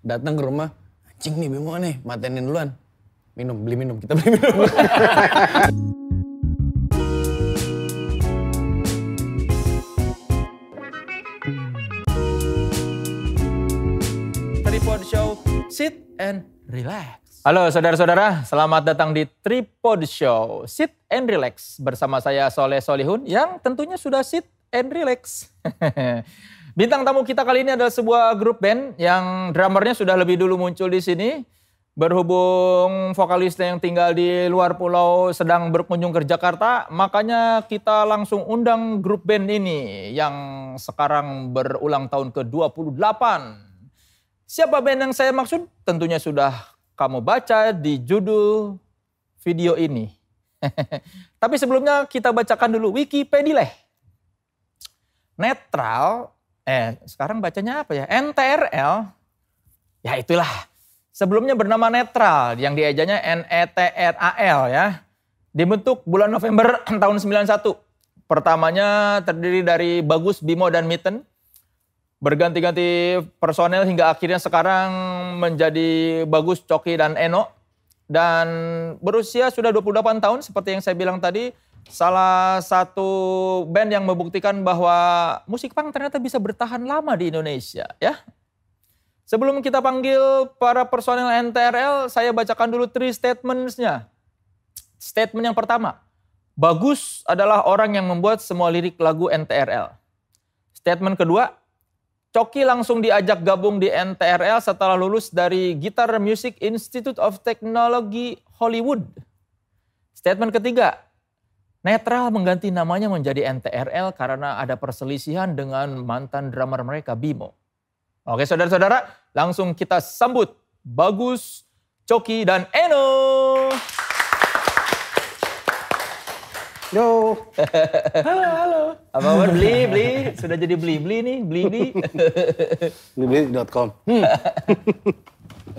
datang ke rumah, anjing nih Bimo nih, matenin duluan. Minum, beli minum, kita beli minum. Tripod Show, sit and relax. Halo saudara-saudara, selamat datang di Tripod Show, sit and relax. Bersama saya Soleh Solihun yang tentunya sudah sit and relax. Bintang tamu kita kali ini adalah sebuah grup band yang drummernya sudah lebih dulu muncul di sini. Berhubung vokalisnya yang tinggal di luar pulau sedang berkunjung ke Jakarta, makanya kita langsung undang grup band ini yang sekarang berulang tahun ke-28. Siapa band yang saya maksud? Tentunya sudah kamu baca di judul video ini. Tapi sebelumnya kita bacakan dulu Wikipedia. Netral. Sekarang bacanya apa ya? NTRL, ya itulah. Sebelumnya bernama Netral, yang diejanya NETRAL ya. Dibentuk bulan November tahun 91. Pertamanya terdiri dari Bagus, Bimo, dan Miten. Berganti-ganti personel hingga akhirnya sekarang menjadi Bagus, Coki, dan Eno. Dan berusia sudah 28 tahun seperti yang saya bilang tadi. Salah satu band yang membuktikan bahwa musik punk ternyata bisa bertahan lama di Indonesia ya. Sebelum kita panggil para personel NTRL, saya bacakan dulu three statements-nya. Statement yang pertama, Bagus adalah orang yang membuat semua lirik lagu NTRL. Statement kedua, Coki langsung diajak gabung di NTRL setelah lulus dari Guitar Music Institute of Technology Hollywood. Statement ketiga, Netral mengganti namanya menjadi NTRL karena ada perselisihan dengan mantan drummer mereka Bimo. Oke saudara-saudara, langsung kita sambut Bagus, Coki, dan Eno. Yo. Halo, halo. Apa kabar? Beli. Sudah jadi beli-beli nih, beli-beli. Beli.com.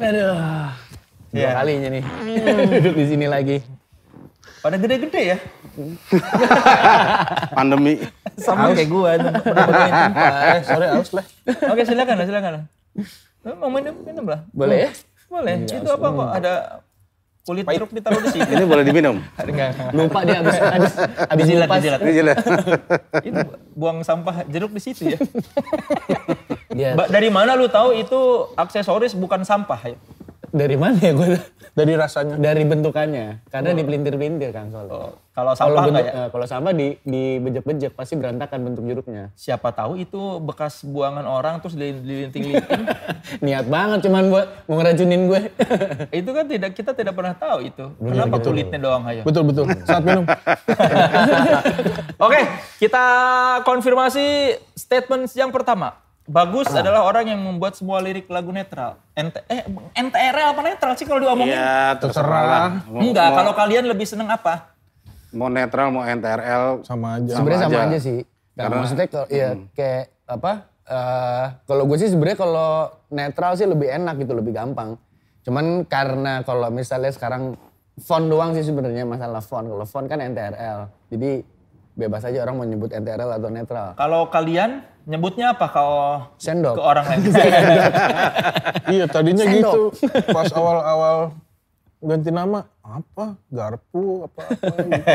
Aduh. Dua kalinya nih, duduk di sini lagi. Pada gede-gede ya? Pandemi. Sama kayak gue. Sorry, aus lah. Oke, silakan. Mau minum lah. Boleh ya? Boleh. Itu apa kok ada kulit jeruk ditaruh di sini? Ini boleh diminum? Lupa dia habis jilat. Itu buang sampah jeruk di situ ya? Dari mana lu tahu itu aksesoris bukan sampah ya? Dari mana ya gue? Dari rasanya? Dari bentukannya. Karena dipelintir-pelintir kan soalnya. Oh, kalau sampah enggak ya? Kalau sampah dibejek-bejek pasti berantakan bentuk jeruknya. Siapa tahu itu bekas buangan orang terus dilinting-linting. Niat banget cuman buat ngeracunin gue. Itu kan kita tidak pernah tahu itu. Bener, kenapa gitu. Kulitnya doang aja? Betul. Saat minum. Oke, kita konfirmasi statement yang pertama. Bagus adalah orang yang membuat semua lirik lagu Netral. NTRL apa Netral sih kalau diomongin? Iya terserah. Enggak, kalau kalian lebih seneng apa? Mau Netral, mau NTRL. Sama aja. Sebenarnya sama aja sih. Karena maksudnya ya kayak apa, kalau gue sih sebenarnya kalau Netral sih lebih enak gitu, lebih gampang. Cuman karena kalau misalnya sekarang font doang sih sebenarnya masalah font. Kalau font kan NTRL, jadi bebas aja orang mau nyebut NTRL atau Netral. Kalau kalian nyebutnya apa kalau sendok ke orang lain? Iya tadinya sendok. Gitu. Pas awal-awal ganti nama apa? Garpu apa-apa gitu.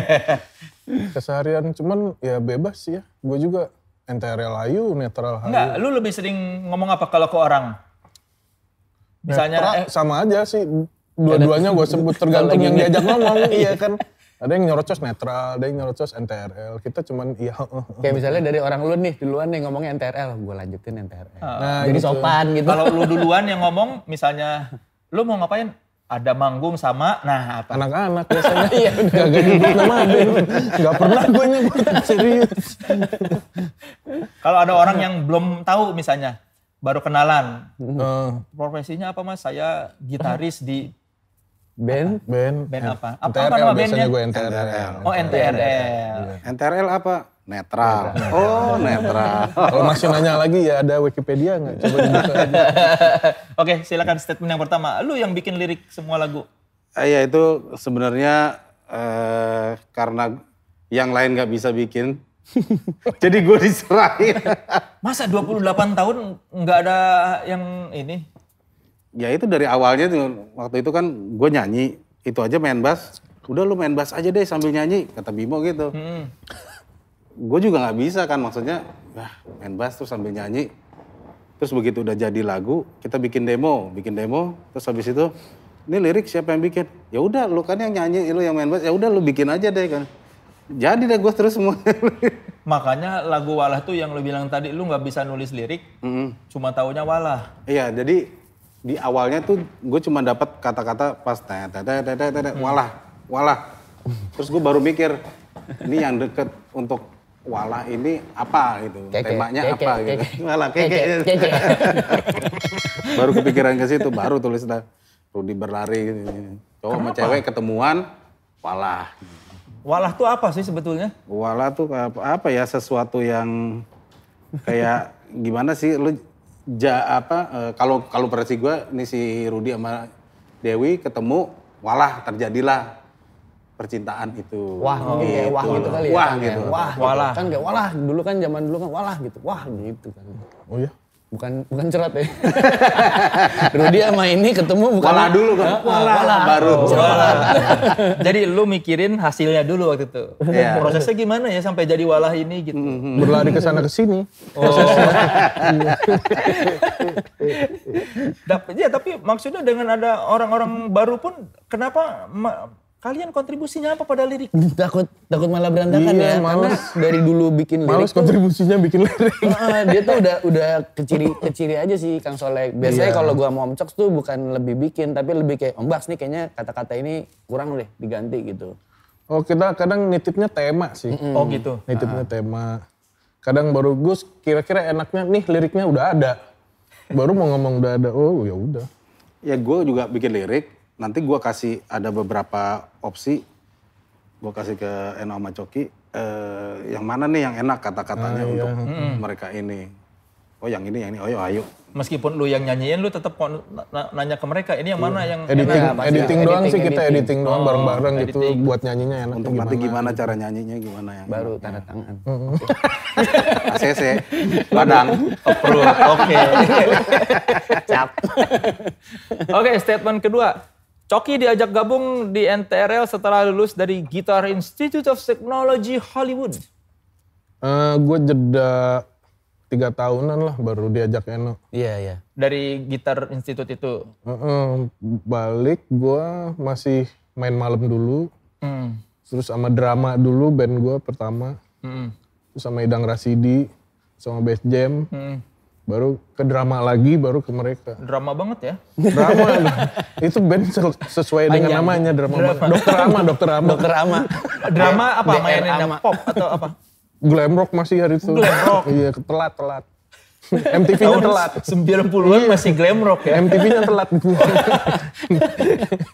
Keseharian cuman ya bebas sih ya. Gue juga NTRL Ayu, Netral Ayu. Enggak, lu lebih sering ngomong apa kalau ke orang? Misalnya sama aja sih. Dua-duanya gue sebut tergantung yang diajak ngomong. Iya kan. Ada yang nyerocos Netral, ada yang nyerocos NTRL. Kita cuman iya. Kayak misalnya dari orang lu nih duluan nih ngomongnya NTRL, gue lanjutin NTRL. Nah, jadi gitu. Sopan gitu. Kalau lu duluan yang ngomong misalnya, lu mau ngapain? Ada manggung sama, nah apa? Anak-anak biasanya. Iya, gak nyebut nama ada. Gak pernah gue nyebut, serius. Kalau ada orang yang belum tahu misalnya, baru kenalan. Profesinya apa mas? Saya gitaris di... Band apa? Apa nama bandnya? Gue NTRL. Oh NTRL. NTRL apa? Netral. Oh Netral. Kalau masih nanya lagi ya ada Wikipedia nggak? Coba dibuka aja. Oke silakan statement yang pertama. Lu yang bikin lirik semua lagu? Iya itu sebenarnya karena yang lain nggak bisa bikin. Jadi gue diserahin. Masa 28 tahun nggak ada yang ini? Ya itu dari awalnya tuh, waktu itu kan gue nyanyi, itu aja main bass. Udah lu main bass aja deh sambil nyanyi, kata Bimo gitu. Gue juga gak bisa kan, maksudnya main bass terus sambil nyanyi. Terus begitu udah jadi lagu, kita bikin demo. Terus habis itu, ini lirik siapa yang bikin? Ya udah, lu kan yang nyanyi, lu yang main bass, ya udah lu bikin aja deh kan. Jadi deh gue terus semua. Makanya lagu Walah tuh yang lu bilang tadi, lu gak bisa nulis lirik, cuma taunya Walah. Iya, jadi di awalnya tuh gue cuma dapat kata-kata pas Walah. Terus gue baru mikir, ini yang deket untuk Walah ini apa gitu, temanya apa gitu. Walah keke. Baru kepikiran ke situ, baru tulis dah. Rudi berlari, cowok sama cewek ketemuan, Walah. Walah tuh apa sih sebetulnya? Walah tuh apa ya, sesuatu yang kayak gimana sih lu kalau versi gue nih si Rudi sama Dewi ketemu, walah terjadilah percintaan itu. Wah, gitu. Wah gitu kali ya. Wah gitu. Wah, walah. Kan kayak walah dulu kan, zaman dulu kan walah gitu. Wah gitu kan. Oh iya. Bukan cerat ya. Rudi sama ini ketemu bukan. Walah dulu kan. Walah baru. Walah. Jadi lu mikirin hasilnya dulu waktu itu. Yeah. Prosesnya gimana ya sampai jadi walah ini gitu. Berlari ke sana ke sini. Oh. Ya, tapi maksudnya dengan ada orang-orang baru pun, kenapa kalian kontribusinya apa pada lirik? Takut malah berantakan ya. Karena dari dulu bikin lirik. Males kontribusinya bikin lirik. Dia tuh udah keciri aja sih Kang Soleh. Biasanya kalau gua mau Om Coks tuh bukan lebih bikin, tapi lebih kayak Om Baks nih kayaknya kata-kata ini kurang deh, diganti gitu. Oh, kita kadang nitipnya tema sih. Oh gitu. Nitipnya tema. Kadang baru Gus kira-kira enaknya nih liriknya udah ada. Baru mau ngomong udah ada. Oh ya udah. Ya gua juga bikin lirik. Nanti gue kasih ada beberapa opsi, gue kasih ke Eno sama Coki, yang mana nih yang enak kata-katanya untuk mereka ini. Oh yang ini, ayo. Meskipun lu yang nyanyiin, lu tetap nanya ke mereka, ini yang mana yang enak. Editing doang bareng-bareng gitu, buat nyanyinya enak. Untuk nanti gimana cara nyanyinya, gimana yang baru tanda tangan. ACC, Padang, approve, oke. Cap. Oke, statement kedua. Coki diajak gabung di NTRL setelah lulus dari Guitar Institute of Technology Hollywood. Gue jeda 3 tahunan lah baru diajak Eno. Iya. Dari Guitar Institute itu? Balik gue masih main malam dulu. Terus sama drama dulu band gue pertama. Terus sama Idang Rasidi, sama Bass Jam. Baru ke drama lagi, baru ke mereka. Drama banget ya? Drama. Itu band sesuai dengan namanya, drama. Dokter Ama. Drama apa? Mainnya pop atau apa? Glam rock masih hari itu. Glam rock? Iya, telat. MTV-nya telat. 90-an masih glam rock ya? MTV-nya telat.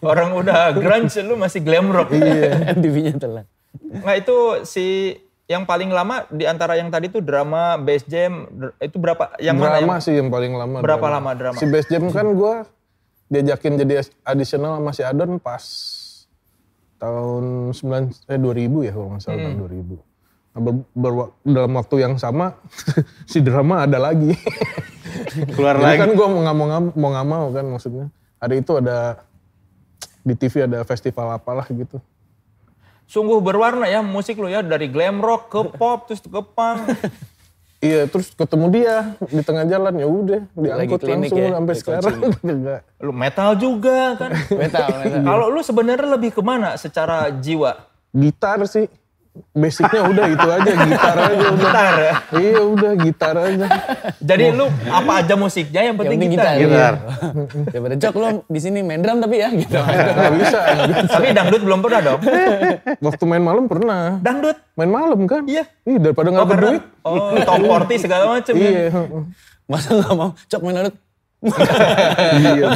Orang udah grunge, lu masih glam rock. Iya, MTV-nya telat. Nah itu si... Yang paling lama di antara yang tadi tuh drama, Bass Jam, itu berapa? Yang drama mana sih yang paling lama. Berapa lama drama? Si Bass Jam kan gue diajakin jadi additional sama si Adon pas tahun 2000 ya kalau nggak salah, tahun 2000. Nah, dalam waktu yang sama si drama ada lagi. Keluar lagi. Kan gue mau nggak mau kan maksudnya. Hari itu ada di TV ada festival apalah gitu. Sungguh berwarna ya musik lu ya, dari glam rock ke pop terus ke punk. Iya, terus ketemu dia di tengah jalan, ya udah diangkut langsung ya, sampai sekarang. Lu metal juga kan? metal. Kalau lu sebenarnya lebih kemana secara jiwa? Gitar sih. Basicnya udah itu aja, gitar aja. Gitar ya? Iya udah, gitar aja. Jadi lu apa aja musiknya yang penting gitar. Ya pada Cok lu di sini main drum tapi ya gitu. Gak bisa. Tapi dangdut belum pernah dong? Waktu main malam pernah. Dangdut? Main malam kan? Iya. Ih daripada gak berduit. Oh top 40 segala macem kan? Iya. Masa gak mau Cok main dangdut? Iya.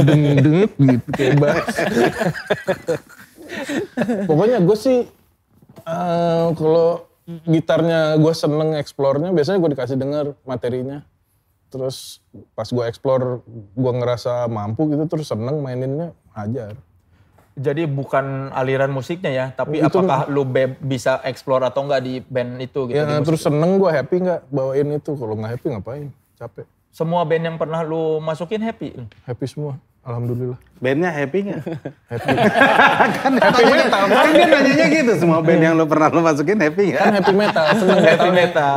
Dangdut gitu kayak bas. Pokoknya gue sih kalau gitarnya gue seneng eksplornya, biasanya gue dikasih denger materinya. Terus pas gue eksplor, gue ngerasa mampu gitu, terus seneng maininnya, hajar. Jadi bukan aliran musiknya ya, tapi itu, apakah lu bisa eksplor atau enggak di band itu? Gitu, ya terus seneng gue, happy enggak bawain itu, kalau enggak happy ngapain, capek. Semua band yang pernah lu masukin happy? Happy semua, alhamdulillah. Bandnya happy nggak? Happy. Kan happy metal. Kan dia nanyanya gitu, semua band yang lu pernah lu masukin happy nggak? Kan happy metal, seneng happy metal.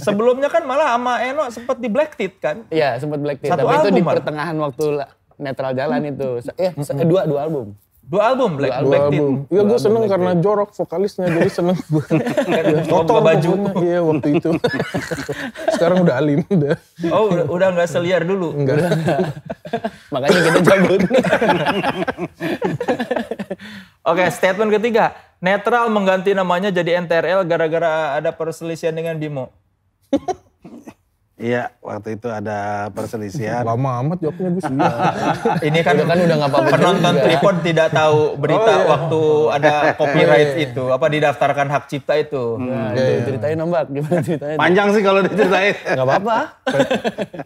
Sebelumnya kan malah sama Eno sempat di Black Teet kan? Iya sempat Black Teet, tapi itu di pertengahan waktu Netral jalan itu. Dua album. Dua album Black Teet. Iya gue seneng karena jorok vokalisnya, jadi seneng gue. Kotor bajunya. Iya waktu itu. Sekarang udah alim udah. Oh udah nggak seliar dulu. Enggak. Makanya kita cabut. Oke, statement ketiga. Netral mengganti namanya jadi NTRL gara-gara ada perselisihan dengan Bimo. Iya, waktu itu ada perselisihan. Lama amat jawabnya gue sih. Ini kan udah nggak apa-apa. Penonton Tripod tidak tahu berita waktu ada copyright itu, apa didaftarkan hak cipta itu. Ceritain nombak, gimana ceritanya? Panjang sih kalau diceritain. Nggak apa-apa.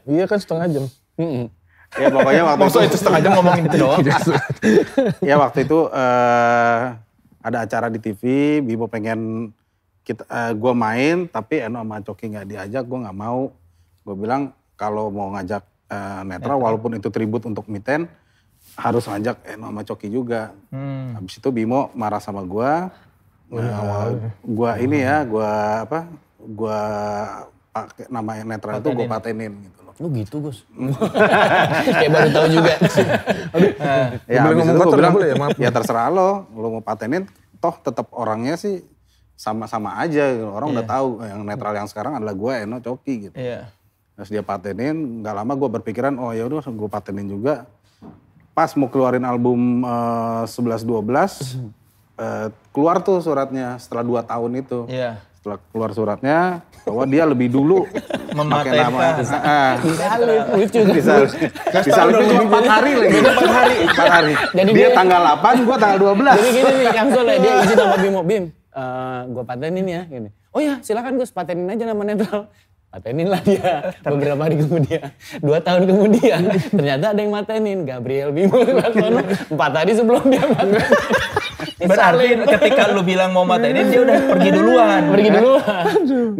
Iya kan setengah jam. Ya pokoknya waktu itu setengah jam ngomongin itu doang. Ya waktu itu ada acara di TV, Bimo pengen gue main, tapi Eno sama Coki nggak diajak, gue nggak mau. Gue bilang kalau mau ngajak Netral, walaupun itu tribut untuk Miten, harus ngajak Eno sama Coki juga. Habis itu Bimo marah sama gue. Gue ini ya, gue apa? Gue pakai nama Netral itu gue patenin gitu loh. Lu gitu Gus? Kayak baru tahu juga. Ya abis itu gue bilang, ya terserah lo. Lo mau patenin, toh tetap orangnya sih sama-sama aja. Orang udah tahu yang Netral yang sekarang adalah gue, Eno, Coki gitu. Terus dia patenin, gak lama gue berpikiran, oh yaudah gue patenin juga. Pas mau keluarin album 11-12, keluar tuh suratnya setelah 2 tahun itu. Setelah keluar suratnya, bahwa dia lebih dulu memakai nama. Disalipin 4 hari lagi, 4 hari. Dia tanggal 8, gue tanggal 12. Jadi gini nih, yang Soleh, dia izin sama Bimo, Bim, gue patenin ya. Gini. Oh ya silakan gue patenin aja nama Netral. Patenin lah dia beberapa hari kemudian, 2 tahun kemudian ternyata ada yang matenin Gabriel Bimo 4 hari sebelum dia matenin. Berarti ketika lu bilang mau matenin dia udah pergi duluan.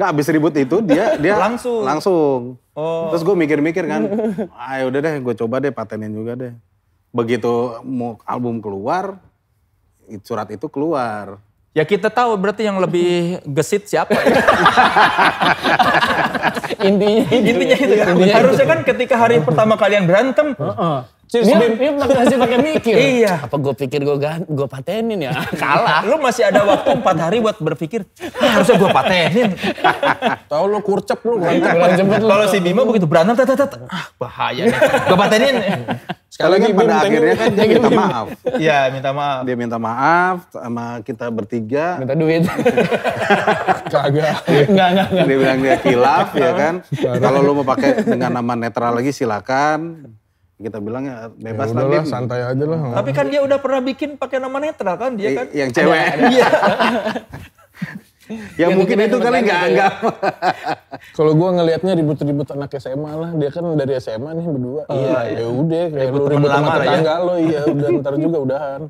Nggak habis ribut itu dia langsung. Oh. Terus gue mikir-mikir kan, ayo udah deh gue coba deh patenin juga deh. Begitu mau album keluar, surat itu keluar. Ya kita tahu berarti yang lebih gesit siapa ya. Intinya itu. Harusnya kan ketika hari pertama kalian berantem. Dia masih pakai mikir. Iya. Apa gue pikir gue patenin ya? Kalah. Lu masih ada waktu 4 hari buat berpikir, harusnya gue patenin. Tahu lu kurcep lu. Kalau si Bimo begitu berantem, bahaya nih. Gue patenin. Sekali lagi pada akhirnya kan dia minta maaf. Iya minta maaf. Dia minta maaf sama kita bertiga. Minta duit. Kagak. Enggak. Dia bilang dia khilaf ya kan. Kalau lu mau pakai dengan nama Netral lagi silakan. Kita bilang ya bebas ya lah. Santai aja lah. Tapi kan dia udah pernah bikin pakai nama Netral kan dia kan. Yang cewek. Iya. Ya mungkin itu kali nggak anggap. Kalau gue ngelihatnya ribut-ribut anak SMA lah, dia kan dari SMA nih berdua. Ya udah, kayak lu ribut sama tetangga lo, iya udah ntar juga udahan.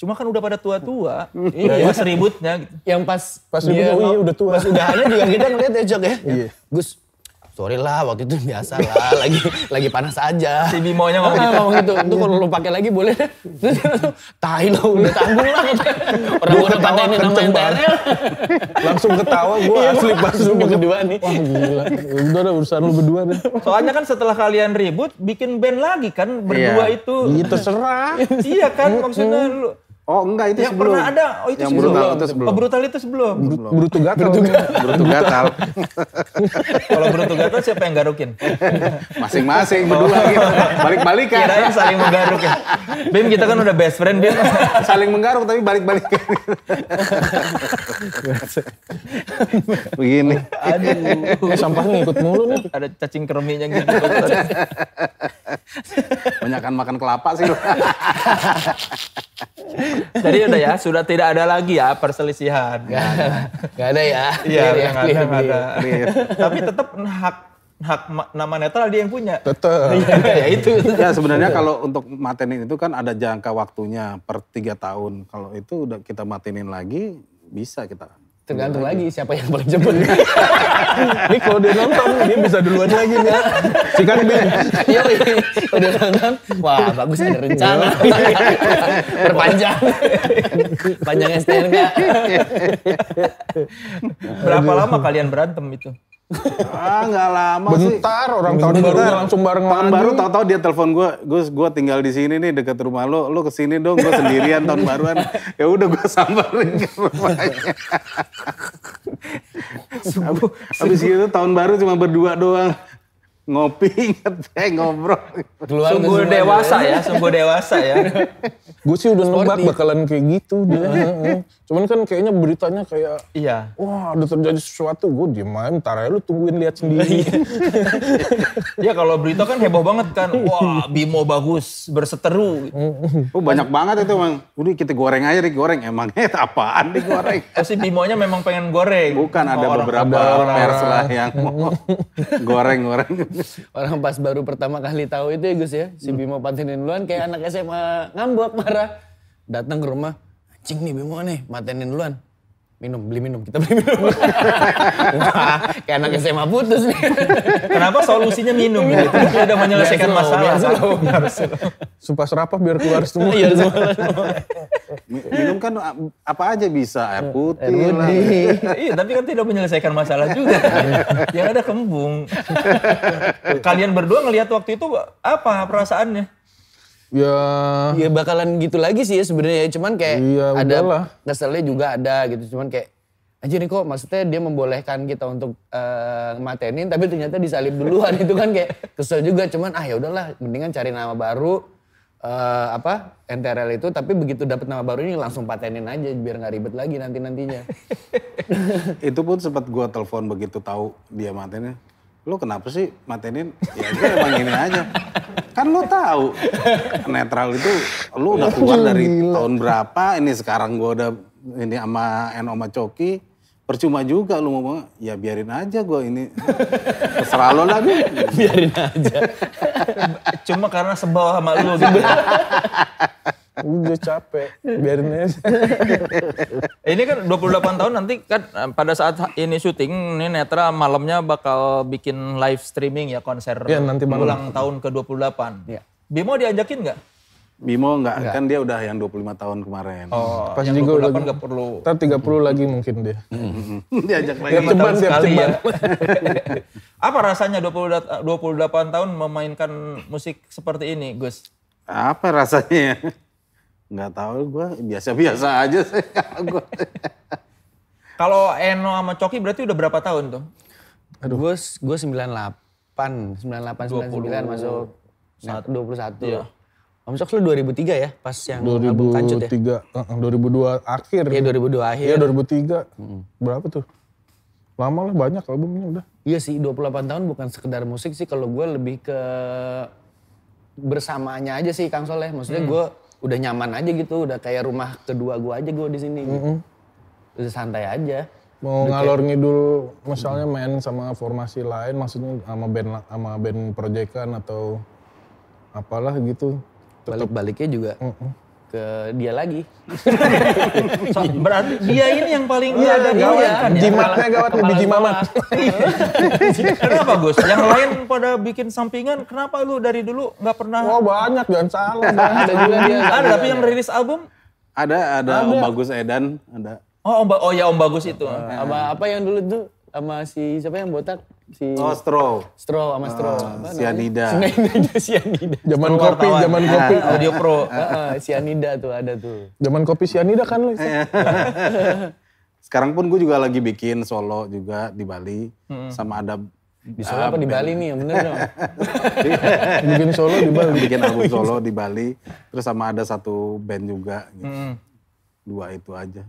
Cuma kan udah pada tua-tua, iya seributnya. Yang pas dia ribut, udah tua. Pas udahannya juga kita ngeliat ya Jok ya. Gus, sorry lah waktu itu biasa lah, lagi panas aja. Si Bimonya ngomong gitu, itu kalau lu pakai lagi boleh. Terus tai lo udah tanggung lah. Orang-orang patenin nama NTRL. Langsung ketawa gue asli pas lu berdua nih. Wah gila, udah urusan lu berdua deh. Soalnya kan setelah kalian ribut, bikin band lagi kan berdua itu. Iya terserah. Iya kan maksudnya lu. Oh enggak itu yang sebelum. Pernah ada, oh itu yang sebelum. Brutal itu sebelum. Brutu gatal. Kalau brutu gatal siapa yang garukin? Masing-masing berdua gitu. Balik-balikan. Kirain saling menggaruk ya. Bim kita kan udah best friend Bim. Saling menggaruk tapi balik-balikan. Begini. Aduh. Sampahnya ikut mulu nih. Ada cacing kereminya gitu. Banyakan makan kelapa sih. Jadi udah ya, sudah tidak ada lagi ya perselisihan. Gak ada ya. Iya, gak ada. Tapi tetap hak nama Netral dia yang punya. Tetap. Ya itu. Ya sebenarnya kalau untuk matenin itu kan ada jangka waktunya per 3 tahun. Kalau itu udah kita matenin lagi, bisa kita Tergantung lagi siapa yang paling cepet. Ini kalau dia nonton, dia bisa duluan lagi nih. Si kan Ben. Iya, udah nonton. Wah, bagus ada rencana. Perpanjang. Panjang STNK. Berapa lama kalian berantem itu? Ah, nggak lama sih. Bentar, orang tahun baru langsung bareng lagi. Tahun baru tahu-tahu dia telepon gue, Gus, gue tinggal di sini nih dekat rumah lo, lo kesini dong, gue sendirian tahun baruan. Ya udah gue samperin ke rumahnya. Habis itu tahun baru cuma berdua doang. Ngopi, ngeteh, ngobrol. Sungguh dewasa ya, sungguh dewasa ya. Gue sih udah nebak bakalan kayak gitu dia. Cuman kan kayaknya beritanya kayak, iya. Wah udah terjadi sesuatu, gue diem aja, ntar aja lu tungguin lihat sendiri. Ya kalau berita kan heboh banget kan, wah Bimo Bagus berseteru. Oh banyak banget itu Bang, udah kita goreng aja digoreng, emangnya apaan digoreng? Pasti Bimonya memang pengen goreng. Bukan, ada beberapa pers lah yang mau goreng-goreng. Orang pas baru pertama kali tahu itu ya Gus ya, si Bimo patenin duluan kayak anak SMA ngambek marah. Datang ke rumah, anjing nih Bimo nih, patenin duluan. Minum, beli minum, kita beli minum. Wah, kayak anak SMA putus nih. Kenapa solusinya minum gitu? Udah menyelesaikan masalah. Sumpah serapah biar keluar semua. Minum kan apa aja bisa, air putih lah. Iya, tapi kan tidak menyelesaikan masalah juga. Yang ada kembung. Kalian berdua ngelihat waktu itu apa perasaannya? Ya, ya bakalan gitu lagi sih ya sebenarnya. Cuman kayak ya, ada keselnya juga ada gitu. Cuman kayak aja nih kok maksudnya dia membolehkan kita untuk matenin tapi ternyata disalib duluan. Itu kan kayak kesel juga. Cuman ah ya udahlah mendingan cari nama baru NTRL itu. Tapi begitu dapet nama barunya langsung patenin aja biar nggak ribet lagi nantinya. Itu pun sempat gua telepon begitu tahu dia matenin. Lu kenapa sih matenin? Ya gue emang ini aja. Kan lu tahu Netral itu lu udah keluar dari tahun berapa, ini sekarang gue udah ini sama Eno sama Coki. Percuma juga lu ngomong, ya biarin aja gue ini. Terserah lu lah gue. Biarin aja. Cuma karena sebel sama lu gitu. Udah capek, biarin aja. Ini kan 28 tahun nanti kan pada saat ini syuting, ini Netral malamnya bakal bikin live streaming ya konser ya, nanti ulang tahun ke-28. Ya. Bimo diajakin nggak? Bimo nggak, kan dia udah yang 25 tahun kemarin. Oh, pas yang 28 nggak perlu. Ntar 30 lagi mungkin dia. Diajak lagi. Ceban, sekali ya. Apa rasanya 28 tahun memainkan musik seperti ini, Gus? Apa rasanya ya? Nggak tahu, gue biasa-biasa aja sih. Kalau Eno sama Coki berarti udah berapa tahun tuh? Aduh. Gue 98, 99 masuk 21. Iya. Om Sok lu 2003 ya pas yang album Kancut ya? 2002 akhir. Iya 2002 akhir. Iya 2003. Berapa tuh? Lama lah banyak albumnya udah. Iya sih 28 tahun bukan sekedar musik sih kalau gue lebih ke bersamaannya aja sih Kang Soleh. Maksudnya gue udah nyaman aja gitu, udah kayak rumah kedua gue aja gue di sini. Udah santai aja. Mau udah ngalor ngidul misalnya main sama formasi lain, maksudnya sama band proyekan atau apalah gitu. Balik-baliknya juga ke dia lagi. Berarti dia ini yang paling ada gawatkan ya. Jimatnya gawat lebih jimamat. Kenapa Gus? Yang lain pada bikin sampingan, kenapa lu dari dulu nggak pernah? Oh banyak, jangan salah. Ada juga dia. Ada tapi yang rilis album? Ada Om Bagus Edan, ada. Oh ya Om Bagus itu. Apa yang dulu tuh? Sama si siapa yang botak? Si Straw. Sianida. Sianida. Zaman kopi, zaman kopi. Audio Pro. Sianida tuh ada tuh. Zaman kopi Sianida kan lo. Sekarang pun gue juga lagi bikin solo juga di Bali. Sama ada... Di Solo apa di Bali nih? Bener dong. Bikin solo di Bali. Bikin album solo di Bali. Terus sama ada satu band juga. Dua itu aja.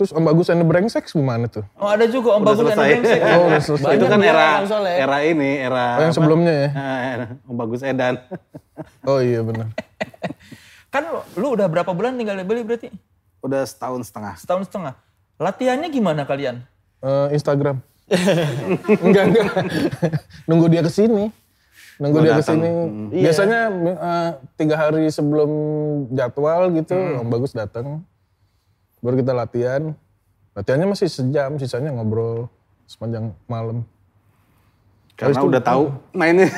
Terus Om Bagus and the Brengsex gimana tuh? Oh ada juga Om Bagus and the Brengsex. Oh udah selesai. Itu kan era oh, yang sebelumnya ya? Om Bagus Edan. Oh iya benar. Kan lu udah berapa bulan tinggal di Bali berarti? Udah setahun setengah. Setahun setengah. Latihannya gimana kalian? Instagram. Enggak. Nunggu dia kesini. Biasanya 3 hari sebelum jadwal gitu Om Bagus datang. Baru kita latihan Latihannya masih sejam, sisanya ngobrol sepanjang malam. Karena udah tahu mainnya.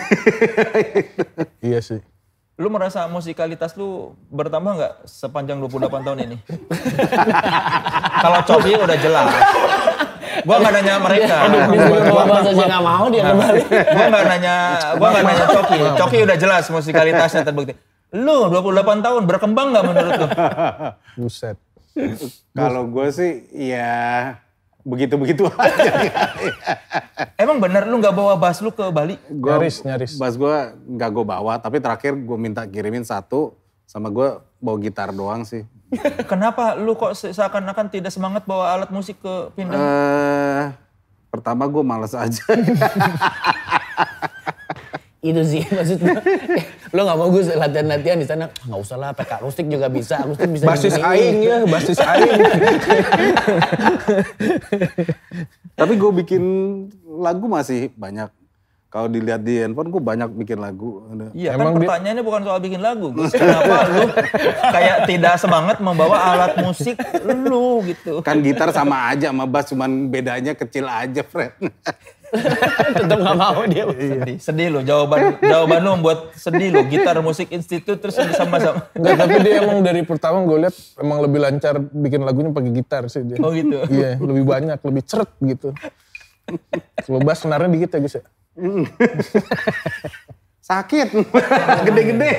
Iya sih. Lu merasa musikalitas lu bertambah nggak sepanjang 28 tahun ini? Kalau Coki udah jelas. Gua nggak nanya mereka. Gua nggak mau dia kembali. Gua nggak nanya Coki. Coki udah jelas musikalitasnya terbukti. Lu 28 tahun berkembang nggak menurut lu? Buset. Kalau gue sih ya begitu-begitu aja. Emang bener lu gak bawa bass lu ke Bali? Nyaris. Bass gue gak gue bawa, tapi terakhir gue minta kirimin satu sama gue bawa gitar doang sih. Kenapa lu kok seakan-akan tidak semangat bawa alat musik ke Pindang? Pertama gue malas aja. Itu sih maksudnya, lo gak mau gue latihan-latihan di sana, gak usah lah, PK akustik juga bisa, akustik bisa. Basis aing ya, basis aing. Tapi gue bikin lagu masih banyak. Kalau dilihat di handphone, gue banyak bikin lagu. Iya, kan pertanyaannya bukan soal bikin lagu. Kenapa lu kayak tidak semangat membawa alat musik lu gitu? Kan gitar sama aja sama bass, cuman bedanya kecil aja, Fred. Tetap gak mau dia. Sedih, sedih lu. Jawaban lu membuat sedih lu. Gitar Music Institute terus sama-sama. Enggak, tapi dia emang dari pertama gue lihat emang lebih lancar bikin lagunya pakai gitar sih dia. Oh gitu? Iya, lebih banyak, lebih ceret gitu. Kalau bass senarnya dikit ya, Gus ya? Sakit, gede-gede.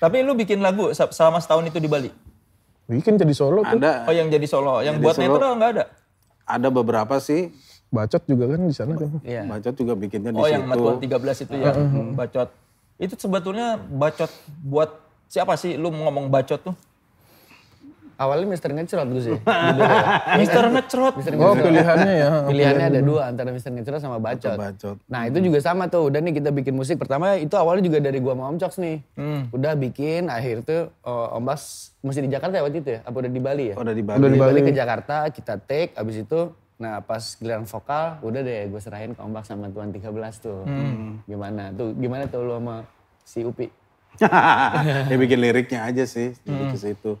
Tapi lu bikin lagu selama setahun itu di Bali? Bikin jadi solo tuh. Ada. Oh yang jadi solo, yang jadi buat solo, Netral nggak ada? Ada beberapa sih. Bacot juga kan di sana kan? Iya. Bacot juga bikinnya di situ. Oh yang Matwan 13 itu ya, Bacot. Itu sebetulnya Bacot buat siapa sih lu ngomong Bacot tuh? Awalnya Mister Ngecrot dulu sih. Mister Ngecrot? Oh pilihannya ya. Pilihannya ada dua, antara Mister Ngecrot sama Bacot. Nah itu juga sama tuh, udah nih kita bikin musik. Pertama itu awalnya juga dari gua sama Om Coks nih. Udah bikin, akhir tuh Om Bas masih di Jakarta ya waktu itu ya? Apa udah di Bali ya? Udah di Bali. Udah di Bali ke Jakarta, kita take, abis itu nah pas giliran vokal, udah deh gue serahin ke Om Bas sama Tuan 13 tuh. Gimana tuh lu sama si Upi? Ya bikin liriknya aja sih, ke situ.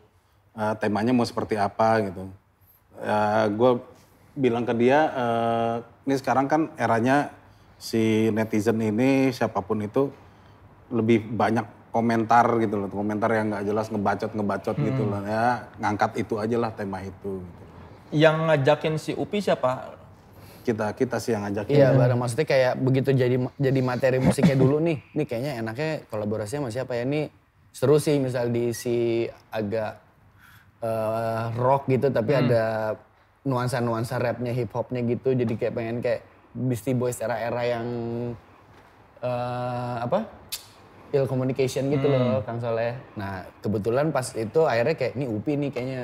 Temanya mau seperti apa gitu. Gue bilang ke dia, ini sekarang kan eranya si netizen ini siapapun itu lebih banyak komentar gitu loh. Komentar yang gak jelas, ngebacot gitu loh. Ya ngangkat itu aja lah tema itu. Gitu. Yang ngajakin si Upi siapa? Kita sih yang ngajakin. Iya bareng, maksudnya kayak begitu jadi materi musiknya dulu nih. Nih kayaknya enaknya kolaborasinya sama siapa ya. Ini seru sih misal diisi agak rock gitu tapi ada nuansa rapnya, hip hopnya gitu, jadi kayak pengen kayak Beastie Boys era-era yang ill communication gitu loh Kang Soleh. Nah kebetulan pas itu akhirnya kayak ini Upi nih kayaknya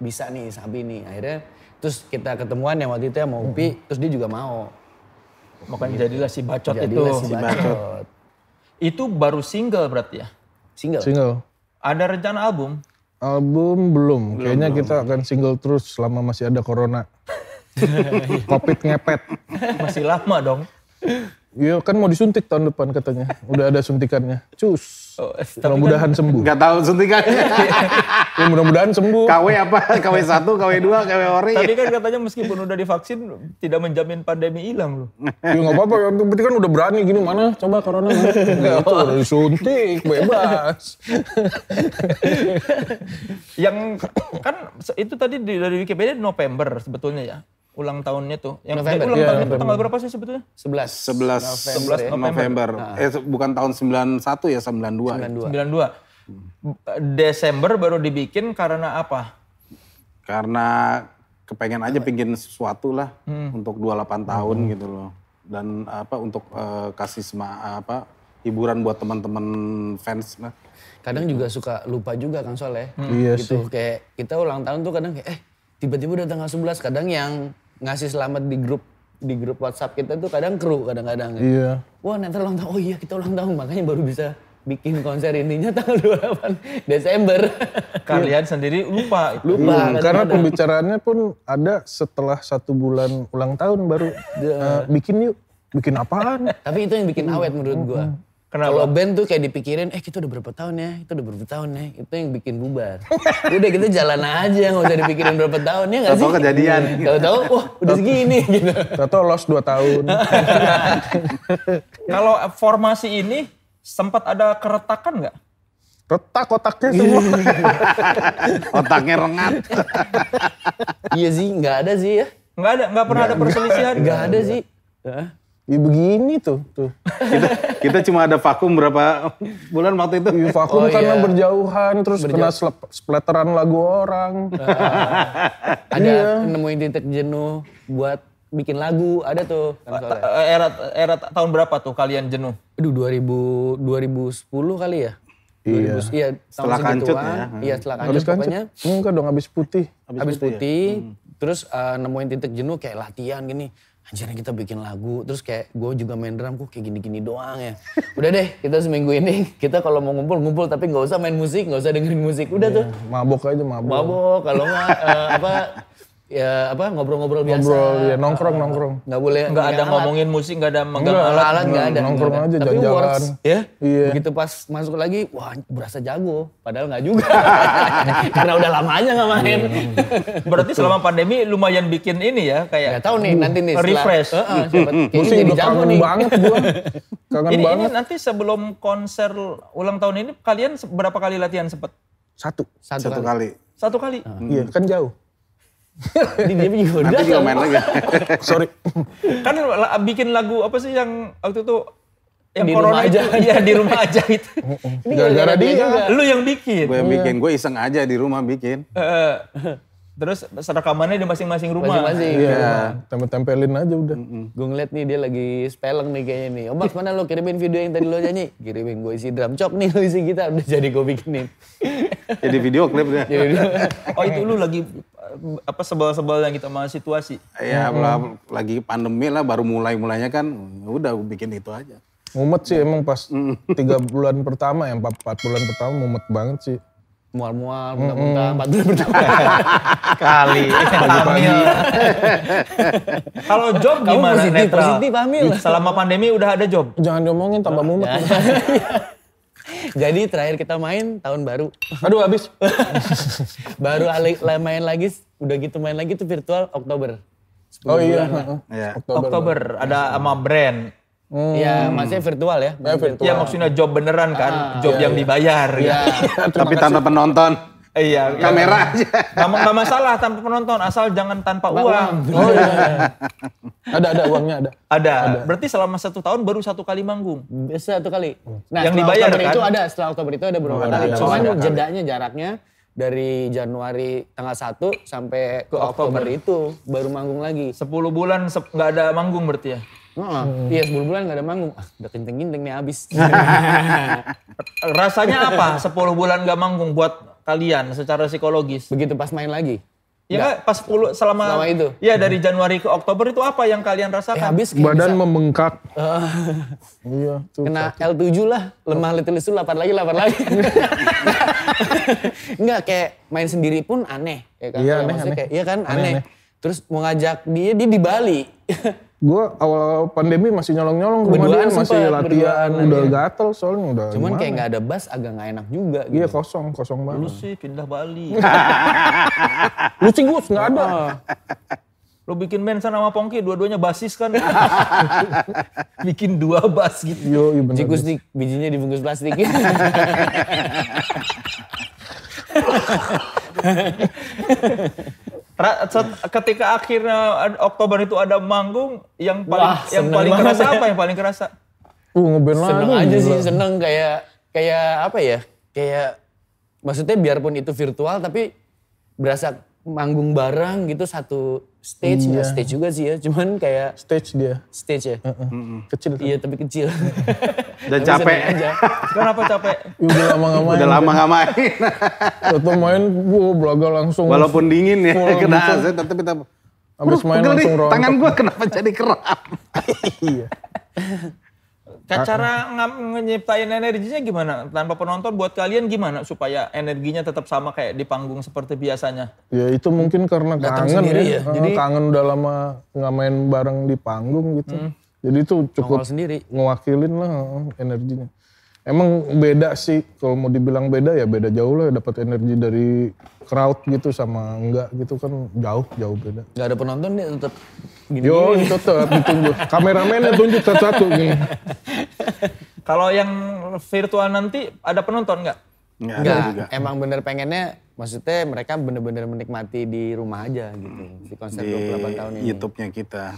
bisa nih, Sabi nih, akhirnya terus kita ketemuan yang waktu itu ya mau Upi, terus dia juga mau. Makanya jadilah si Bacot itu. Itu baru single berarti ya? Single. Ada rencana album? Album belum. Kayaknya kita akan single terus selama masih ada corona. Covid ngepet. Masih lama dong. Iya kan mau disuntik tahun depan katanya. Udah ada suntikannya. Cus. Oh, mudah-mudahan sembuh. Gak tahu suntikannya. Ya, mudah-mudahan sembuh. KW apa? KW1, KW2, KW ori. Tadi kan katanya meskipun udah divaksin tidak menjamin pandemi hilang loh. Ya gak apa-apa, yang penting kan udah berani gini. Mana coba corona. Nah, itu udah disuntik, bebas. Yang kan itu tadi dari Wikipedia November sebetulnya ya. Ulang tahunnya tuh. Yang November. Ulang tahunnya November. Tanggal berapa sih sebetulnya? 11 November. Bukan tahun 91 ya, 92. 92. Desember baru dibikin karena apa? Karena kepengen aja pingin sesuatu lah untuk 28 tahun gitu loh. Dan untuk kasih hiburan buat teman-teman fans lah. Kadang juga suka lupa juga Kang Soleh. Iya gitu, sih. Kayak kita ulang tahun tuh kadang kayak tiba-tiba udah tanggal 11, kadang yang ngasih selamat di grup WhatsApp kita tuh kadang kru kadang-kadang. Iya. Wah nanti ulang tahun, oh iya kita ulang tahun, makanya baru bisa bikin konser ininya tanggal 28 Desember. Kalian sendiri lupa. Karena pembicaraannya pun ada setelah 1 bulan ulang tahun baru bikin apaan. Tapi itu yang bikin awet menurut gua. Kalau band tuh kayak dipikirin, kita udah berapa tahun ya, itu yang bikin bubar. Udah kita jalan aja, gak usah dipikirin berapa tahun ya gak sih? Tau-tau kejadian. Tau-tau, wah udah segini gitu. Tau-tau lost 2 tahun. Kalau formasi ini sempat ada keretakan gak? Retak otaknya semua. Otaknya rengat. Iya sih, gak ada sih ya. Gak ada, gak pernah ada perselisihan. Gak ada sih. Ya begini tuh. Kita cuma ada vakum berapa bulan waktu itu. Ya, vakum karena berjauhan, terus kena splatteran lagu orang. Ada nemuin titik jenuh buat bikin lagu, ada tuh. Era tahun berapa tuh kalian jenuh? Aduh 2010 kali ya. Iya, setelah kancut ya. Iya setelah kancut pokoknya. Enggak dong, habis putih. Habis putih, terus nemuin titik jenuh kayak latihan gini. Anjirnya kita bikin lagu, terus kayak gue juga main drum kok kayak gini-gini doang ya. Udah deh, kita seminggu ini kita kalau mau ngumpul-ngumpul tapi gak usah main musik, gak usah dengerin musik. Udah tuh. Mabok aja mabok. Kalau nggak ngobrol-ngobrol biasa. Ngobrol, ya nongkrong. Nggak boleh. Nggak ada ngomongin musik, nggak ada megang alat, nggak ada. Nongkrong aja jalan-jalan. Ya? Iya. Begitu pas masuk lagi, wah berasa jago. Padahal nggak juga. Karena udah lama aja nggak main. Berarti selama pandemi lumayan bikin ini ya kayak. Nggak tahu nih nanti nih. Refresh. Musik udah kangen banget gue. Kangen banget. Ini nanti sebelum konser ulang tahun ini kalian berapa kali latihan sempat? Satu kali. Satu kali? Iya kan jauh. Nanti juga main lagi. Sorry. Kan bikin lagu apa sih yang waktu itu yang di corona aja. Iya di rumah aja itu. Gara-gara dia. Lu yang bikin. Gue yang bikin, gue iseng aja di rumah bikin. Terus rekamannya di masing-masing rumah. Iya, tempel-tempelin aja udah. Gue ngeliat nih dia lagi speleng nih kayaknya nih. Ombak mana lo kirimin video yang tadi lo nyanyi? Kirimin, gue isi drum, cok nih lo isi gitar. Udah jadi gue bikinin. Jadi video klipnya. Oh itu lu lagi apa sebel-sebel yang kita sama situasi? Iya lagi pandemi lah baru mulainya kan udah bikin itu aja. Mumet sih emang pas 3 bulan pertama ya, 4 bulan pertama mumet banget sih. Mual-mual, muntah-muntah, 4 bulan pertama. Kali. Hamil. Kalau job gimana positif, Netral? Positif hamil. Selama pandemi udah ada job? Jangan diomongin tambah mumet. Jadi terakhir kita main tahun baru. Aduh habis. Baru main lagi, udah gitu main lagi tuh virtual Oktober. Oh iya. Oktober ada sama brand. Ya maksudnya virtual ya. Ya maksudnya job beneran kan, job yang dibayar. Tapi tanpa penonton. Iya. Kamera aja. Gak masalah tanpa penonton, asal jangan tanpa uang. Oh iya. Ada uangnya ada. Ada. Berarti selama 1 tahun baru 1 kali manggung. Biasa 1 kali. Nah, yang dibayar Oktober kan? Itu ada, setelah Oktober itu ada berapa kali. Cuman jedanya jaraknya dari Januari tanggal 1 sampai ke Oktober itu baru manggung lagi. 10 bulan nggak ada manggung berarti ya? Iya 10 bulan nggak ada manggung. Udah kenceng-kenceng nih abis. Rasanya apa 10 bulan nggak manggung buat kalian secara psikologis? Begitu pas main lagi. Ya pas 10 selama itu. Ya dari Januari ke Oktober itu apa yang kalian rasakan? Habis badan membengkak. Iya. Kena L7 lah, lemah letilisu, lapar lagi. Enggak kayak main sendiri pun aneh. Iya aneh. Iya kan aneh. Terus mau ngajak dia di Bali. Gue awal-awal pandemi masih nyolong-nyolong ke rumah dia, masih latihan, udah gatel soalnya udah. Cuman kayak gak ada bass agak gak enak juga gitu. Iya kosong banget. Lu sih pindah Bali. Lu cinggus gak ada. Lu bikin band sana sama Pongki, dua-duanya bassis kan. Bikin 2 bass gitu. Yo, bener. Cinggus nih bijinya dibungkus plastik. Ketika akhirnya Oktober itu ada manggung, yang paling kerasa apa? Yang paling kerasa? Ngeband lagi. Seneng aja sih, seneng kayak apa ya? Kayak maksudnya biarpun itu virtual tapi berasa manggung bareng gitu satu stage. Iya. Nah, stage juga sih ya, cuman kayak stage ya. Kecil. Iya tapi kecil. Udah capek aja. Kenapa capek? Udah lama gak main. Waktu main belaga langsung. Walaupun dingin ya kena AC tapi kita habis main langsung rontok. Tangan gue kenapa jadi keram? Iya. Cara nyiptain energinya gimana? Tanpa penonton buat kalian gimana? Supaya energinya tetap sama kayak di panggung seperti biasanya. Ya itu mungkin karena kangen sendiri, ya. Jadi kangen udah lama gak main bareng di panggung gitu. Jadi itu cukup sendiri. Ngewakilin lah energinya. Emang beda sih, kalau mau dibilang beda ya beda jauh lah, dapat energi dari crowd gitu sama enggak gitu kan jauh beda. Gak ada penonton dia tetap gini. Yo, tetap ditunjuk. Kameramennya tunjuk satu-satu gini. Kalau yang virtual nanti ada penonton nggak? Enggak, emang bener pengennya, maksudnya mereka bener-bener menikmati di rumah aja gitu. Di konser 28 tahun ini. YouTube-nya kita.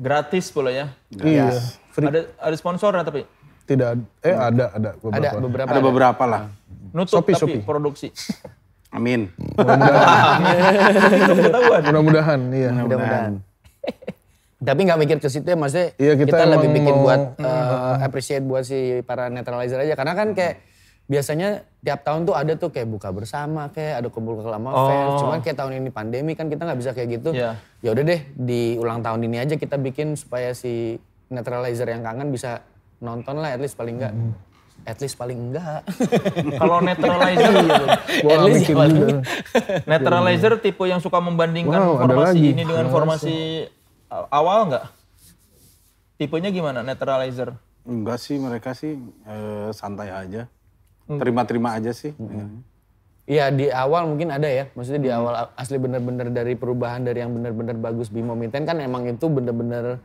Gratis pula ya? Gratis. Iya. Ada sponsornya tapi? Tidak, ada beberapa lah. Nutup Shopee, tapi Shopee. Produksi. Amin. Mudah-mudahan. Mudah-mudahan, iya. Mudah-mudahan. Tapi nggak mikir ke situ ya, maksudnya iya, kita lebih pikir buat appreciate buat si para netralizer aja. Karena kan kayak biasanya tiap tahun tuh ada tuh kayak buka bersama, kayak ada kumpul kelama fans. Cuman kayak tahun ini pandemi kan kita nggak bisa kayak gitu. Ya udah deh, di ulang tahun ini aja kita bikin supaya si netralizer yang kangen bisa nonton lah, at least paling enggak. Kalau netralizer gitu. At least paling enggak. Netralizer tipe yang suka membandingkan formasi ini dengan formasi awal enggak? Tipenya gimana netralizer? Enggak sih, mereka sih santai aja. Terima-terima aja sih. Iya di awal mungkin ada ya, maksudnya di awal asli bener-bener dari perubahan dari yang bener-bener Bagus, Bimo, Miten kan emang itu bener-bener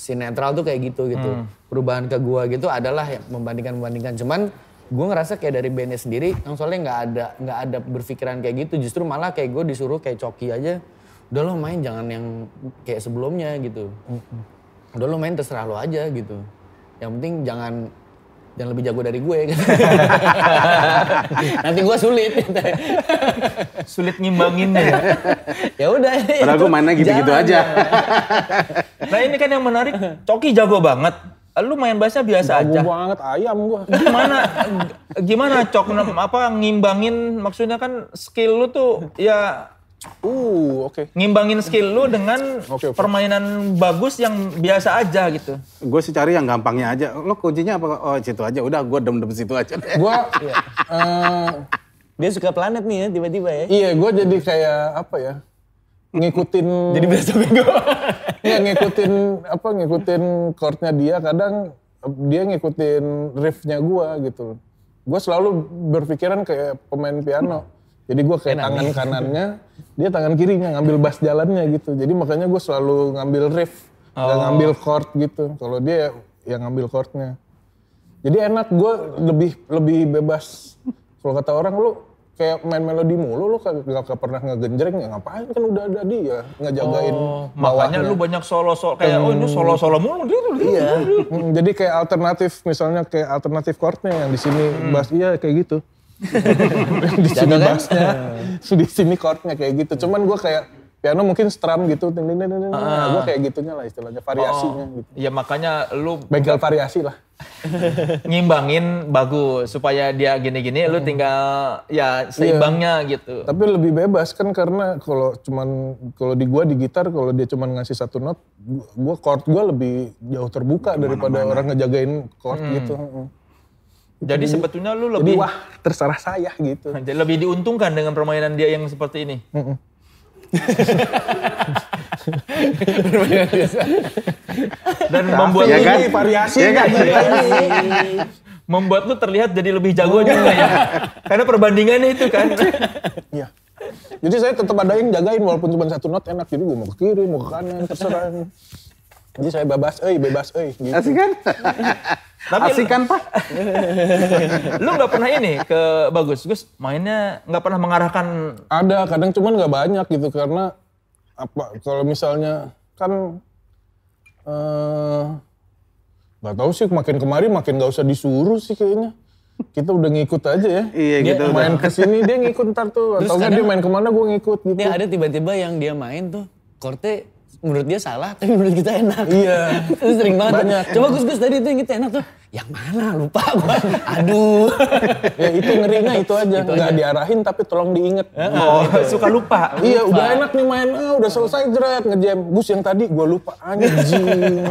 si Netral tuh kayak gitu. Perubahan ke gua gitu adalah membandingkan. Cuman gua ngerasa kayak dari bandnya sendiri yang soalnya nggak ada berpikiran kayak gitu. Justru malah kayak gua disuruh kayak Coki aja. Udah lo main jangan yang kayak sebelumnya gitu. Udah lo main terserah lo aja gitu. Yang penting jangan lebih jago dari gue gitu. Nanti gue sulit. Gitu. Sulit ngimbanginnya ya. Ya udah. Padahal gue mainnya gitu-gitu aja. Nah ini kan yang menarik, Coki jago banget. Lu main bassnya biasa jago aja. Jago banget ayam gue. Gimana Cok ngimbangin, maksudnya kan skill lu tuh ya oke. Ngimbangin skill lu dengan permainan Bagus yang biasa aja gitu. Gue sih cari yang gampangnya aja. Lo kuncinya apa? Oh situ aja. Udah gue dem situ aja. Gue dia suka planet nih ya tiba-tiba ya. Iya gue jadi kayak apa ya? Ngikutin. Jadi biasa bego. Iya ngikutin chordnya dia. Kadang dia ngikutin riffnya gue gitu. Gue selalu berpikiran kayak pemain piano. Jadi gue kayak tangan kanannya, dia tangan kirinya ngambil bass jalannya gitu. Jadi makanya gue selalu ngambil riff, gak ngambil chord gitu. Kalau dia ya ngambil chordnya. Jadi enak gue lebih bebas. Kalau kata orang lu kayak main melodi mulu, lu gak pernah ngegenjreng ya ngapain kan udah ada dia. Ngejagain bawahnya. Makanya lu banyak solo-solo kayak ini solo-solo mulu gitu. Iya. Jadi kayak alternatif misalnya kayak alternatif chordnya yang di sini bass iya kayak gitu. Di sini bassnya, di sini chordnya kayak gitu. Cuman gue kayak piano mungkin strum gitu, gue kayak gitunya lah istilahnya variasinya. Gitu. Ya makanya lu bengkel variasi lah. Ngimbangin Bagus supaya dia gini-gini, lu tinggal ya seimbangnya gitu. Tapi lebih bebas kan karena kalau di gue di gitar kalau dia cuman ngasih satu not, gue chord gue lebih jauh terbuka daripada orang ngejagain chord gitu. Jadi sebetulnya lu lebih terserah saya gitu. Jadi lebih diuntungkan dengan permainan dia yang seperti ini. Permainan biasa. Dan membuat ya kan? Ini variasi ya kan? Membuat lu terlihat jadi lebih jago juga ya. Karena perbandingannya itu kan. Iya. Jadi saya tetap ada yang jagain walaupun cuma satu not enak. Jadi gue mau ke kiri, mau ke kanan, terserah. Jadi saya bebas euy gitu. Asik kan? Asik kan Pak? Lu gak pernah ini ke Bagus, mainnya gak pernah mengarahkan? Ada, kadang cuman gak banyak gitu karena kalau misalnya kan gak tahu sih makin kemari makin gak usah disuruh sih kayaknya. Kita udah ngikut aja ya. Iya gitu. Main kesini dia ngikut ntar tuh. Atau gak dia main kemana gue ngikut gitu. Ini ada tiba-tiba yang dia main tuh, chordnya menurut dia salah, tapi menurut kita enak. Iya. Itu sering banget. Banyak. Coba Gus tadi itu yang kita enak tuh. Yang mana? Lupa gue. Aduh. Ya itu ngerinya itu aja. Gak diarahin tapi tolong diinget. Suka lupa. Iya udah enak nih main. Udah selesai jret ngejam. Gus yang tadi gue lupa. Anjing.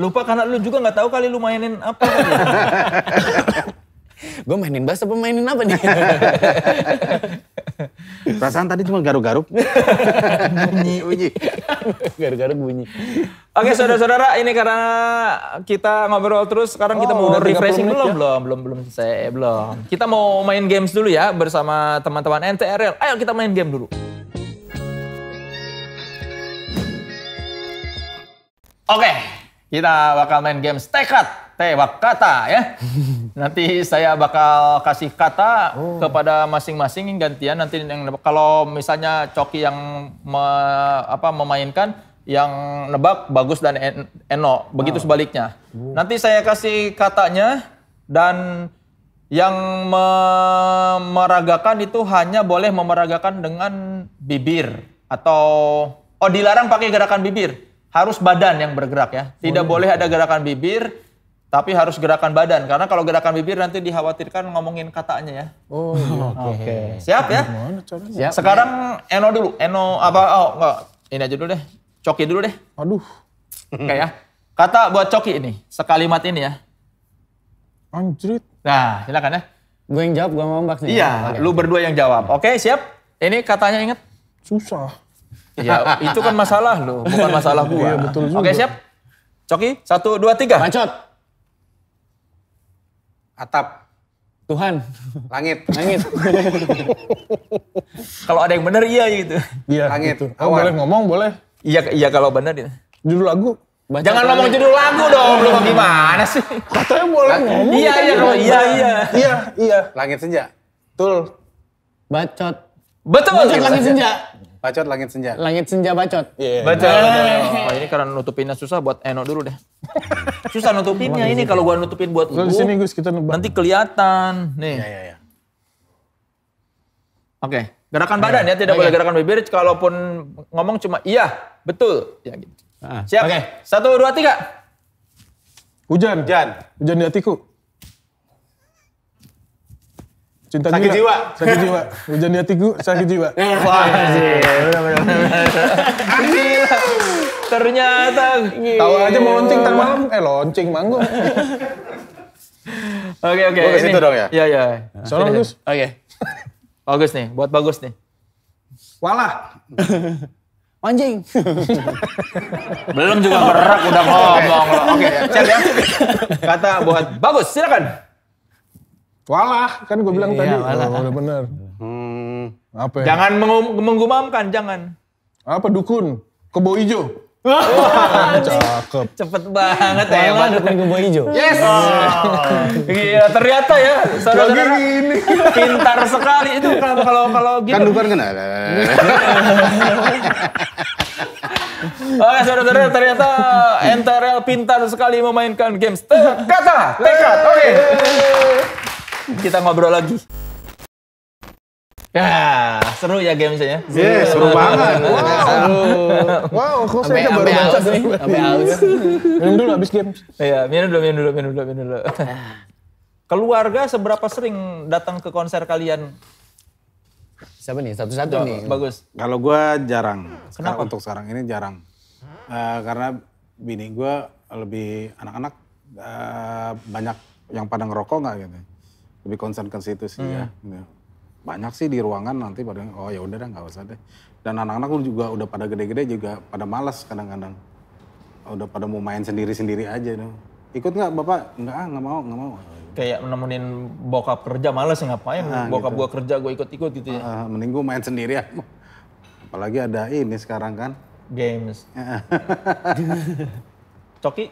Lupa karena lu juga gak tahu kali lu mainin apa. Gue mainin bass apa mainin apa nih? Perasaan tadi cuma garuk-garuk. Bunyi. Garuk-garuk bunyi. Oke, saudara-saudara, ini karena kita ngobrol terus, sekarang kita mau refreshing dulu. Belum selesai. Kita mau main games dulu ya bersama teman-teman NTRL. Ayo kita main game dulu. Oke, kita bakal main game tekad, tebak kata ya. Nanti saya bakal kasih kata kepada masing-masing gantian. Nanti yang kalau misalnya Coki yang memainkan, yang nebak Bagus dan Eno. Begitu sebaliknya. Nanti saya kasih katanya dan yang memeragakan itu hanya boleh memeragakan dengan bibir atau dilarang pakai gerakan bibir. Harus badan yang bergerak ya. Tidak boleh ada gerakan bibir, tapi harus gerakan badan. Karena kalau gerakan bibir nanti dikhawatirkan ngomongin katanya ya. Oh, oke. Siap ya? Siap. Sekarang Eno dulu. Eno apa? Oh, enggak. Ini aja dulu deh. Coki dulu deh. Aduh. Oke ya. Kata buat Coki ini. Sekalimat ini ya. Anjrit. Nah, silakan ya. Gue yang jawab, gue ngombak nih. Iya, okay. Lu berdua yang jawab. Oke, siap. Ini katanya inget. Susah. Ya itu kan masalah lo, bukan masalah gua. Iya, betul juga. Oke siap, Coki, 1, 2, 3. Bacot. Atap. Tuhan. Langit. Langit. Kalau ada yang benar iya gitu. Iya. Langit. Gitu. Oh, boleh ngomong boleh. Iya iya kalau benar ya. Judul lagu. Bacot. Jangan ngomong judul lagu dong, belum gimana sih? Katanya boleh ngomong. Iya iya kalau iya. Langit senja. Betul. Bacot. Betul. Bacot langit senja. Bacot, langit senja. Langit senja, bacot. Yeah. Bacot. Oh, ini karena nutupinnya susah buat Eno dulu deh. Susah nutupinnya ini kalau gua nutupin buat lu. Sini Gus, kita nebak. Nanti kelihatan. Nih. Ya, ya, ya. Oke, gerakan badan ya, tidak boleh gerakan bibir. Kalaupun ngomong cuma iya, betul. Ya, gitu. Siap. Oke. 1, 2, 3. Hujan. Hujan. Hujan di hatiku. Cinta sakit jiwa. Sakit jiwa. Hujan di hatiku, sakit jiwa. Wah, gila. Ternyata. Tahu aja mau lonceng, lonceng manggung. Oke. Gue kesitu dong ya? Iya. Soalnya Bagus. Oke. Bagus nih, buat Bagus nih. Walah. Anjing. Belum juga gerak, udah ngomong. Oke, siap ya. Kata buat Bagus, silakan. Walah, kan gue bilang tadi. Udah bener. Apa ya? Jangan menggumamkan, jangan. Apa, dukun? Kebo ijo. Cakep. Cepet banget ya. Walah, dukun kebo ijo. Yes! Iya, ternyata ya. Saudara-saudara pintar sekali. Itu kalau gitu. Kan dukun kenal. Oke, saudara-saudara, ternyata NTRL pintar sekali memainkan games. Kata, tekad, oke. Kita ngobrol lagi. Ya, seru ya gamenya ya. Iya, seru banget. Wow, kok saya baru baca sih. Minum dulu habis game. Iya, minum dulu. Keluarga seberapa sering datang ke konser kalian? Siapa nih? Satu-satu nih. Bagus. Kalau gua jarang. Kenapa? Untuk sekarang ini jarang. Karena bini gua lebih anak-anak banyak yang pada ngerokok nggak gitu. Lebih concern ke situ sih ya. Banyak sih di ruangan nanti pada ya udah nggak usah deh. Dan anak-anak lu juga udah pada gede-gede juga pada malas kadang-kadang. Udah pada mau main sendiri-sendiri aja dong. Ikut nggak bapak? Nggak mau. Kayak nemenin bokap kerja malas ya ngapain? Bokap gitu. Gua kerja gue ikut-ikut gitu ya. Mending gua main sendiri ya. Apalagi ada ini sekarang kan. Games. Coki?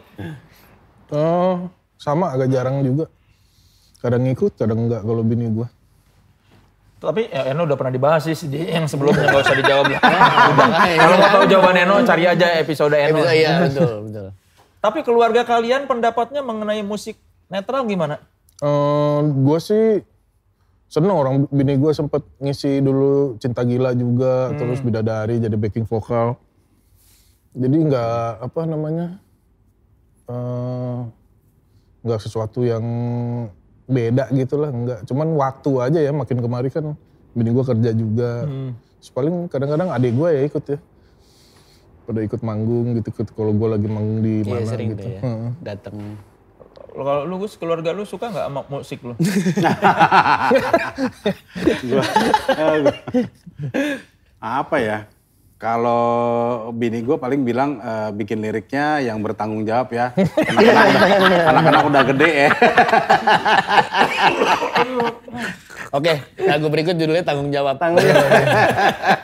Sama agak jarang juga. Kadang ngikut, kadang enggak kalau bini gue. Tapi Eno udah pernah dibahas sih yang sebelumnya, gak usah dijawab ya. Kalau mau tahu jawaban Eno, cari aja episode Eno. Iya, betul. Tapi keluarga kalian pendapatnya mengenai musik netral gimana? Gue sih seneng orang bini gue sempet ngisi dulu Cinta Gila juga, terus Bidadari jadi backing vokal. Jadi nggak apa namanya, nggak sesuatu yang beda gitu lah, enggak. Cuman waktu aja ya, makin kemari kan bini gue kerja juga. Paling kadang-kadang adik gue ya ikut ya. Pada ikut manggung gitu, kalau gue lagi manggung di mana gitu. Datang. Kalau lu Gus, keluarga lu suka nggak sama musik lu? Apa ya? Kalau bini gue paling bilang bikin liriknya yang bertanggung jawab ya. Anak-anak udah gede ya. Oke, lagu berikut judulnya Tanggung Jawab.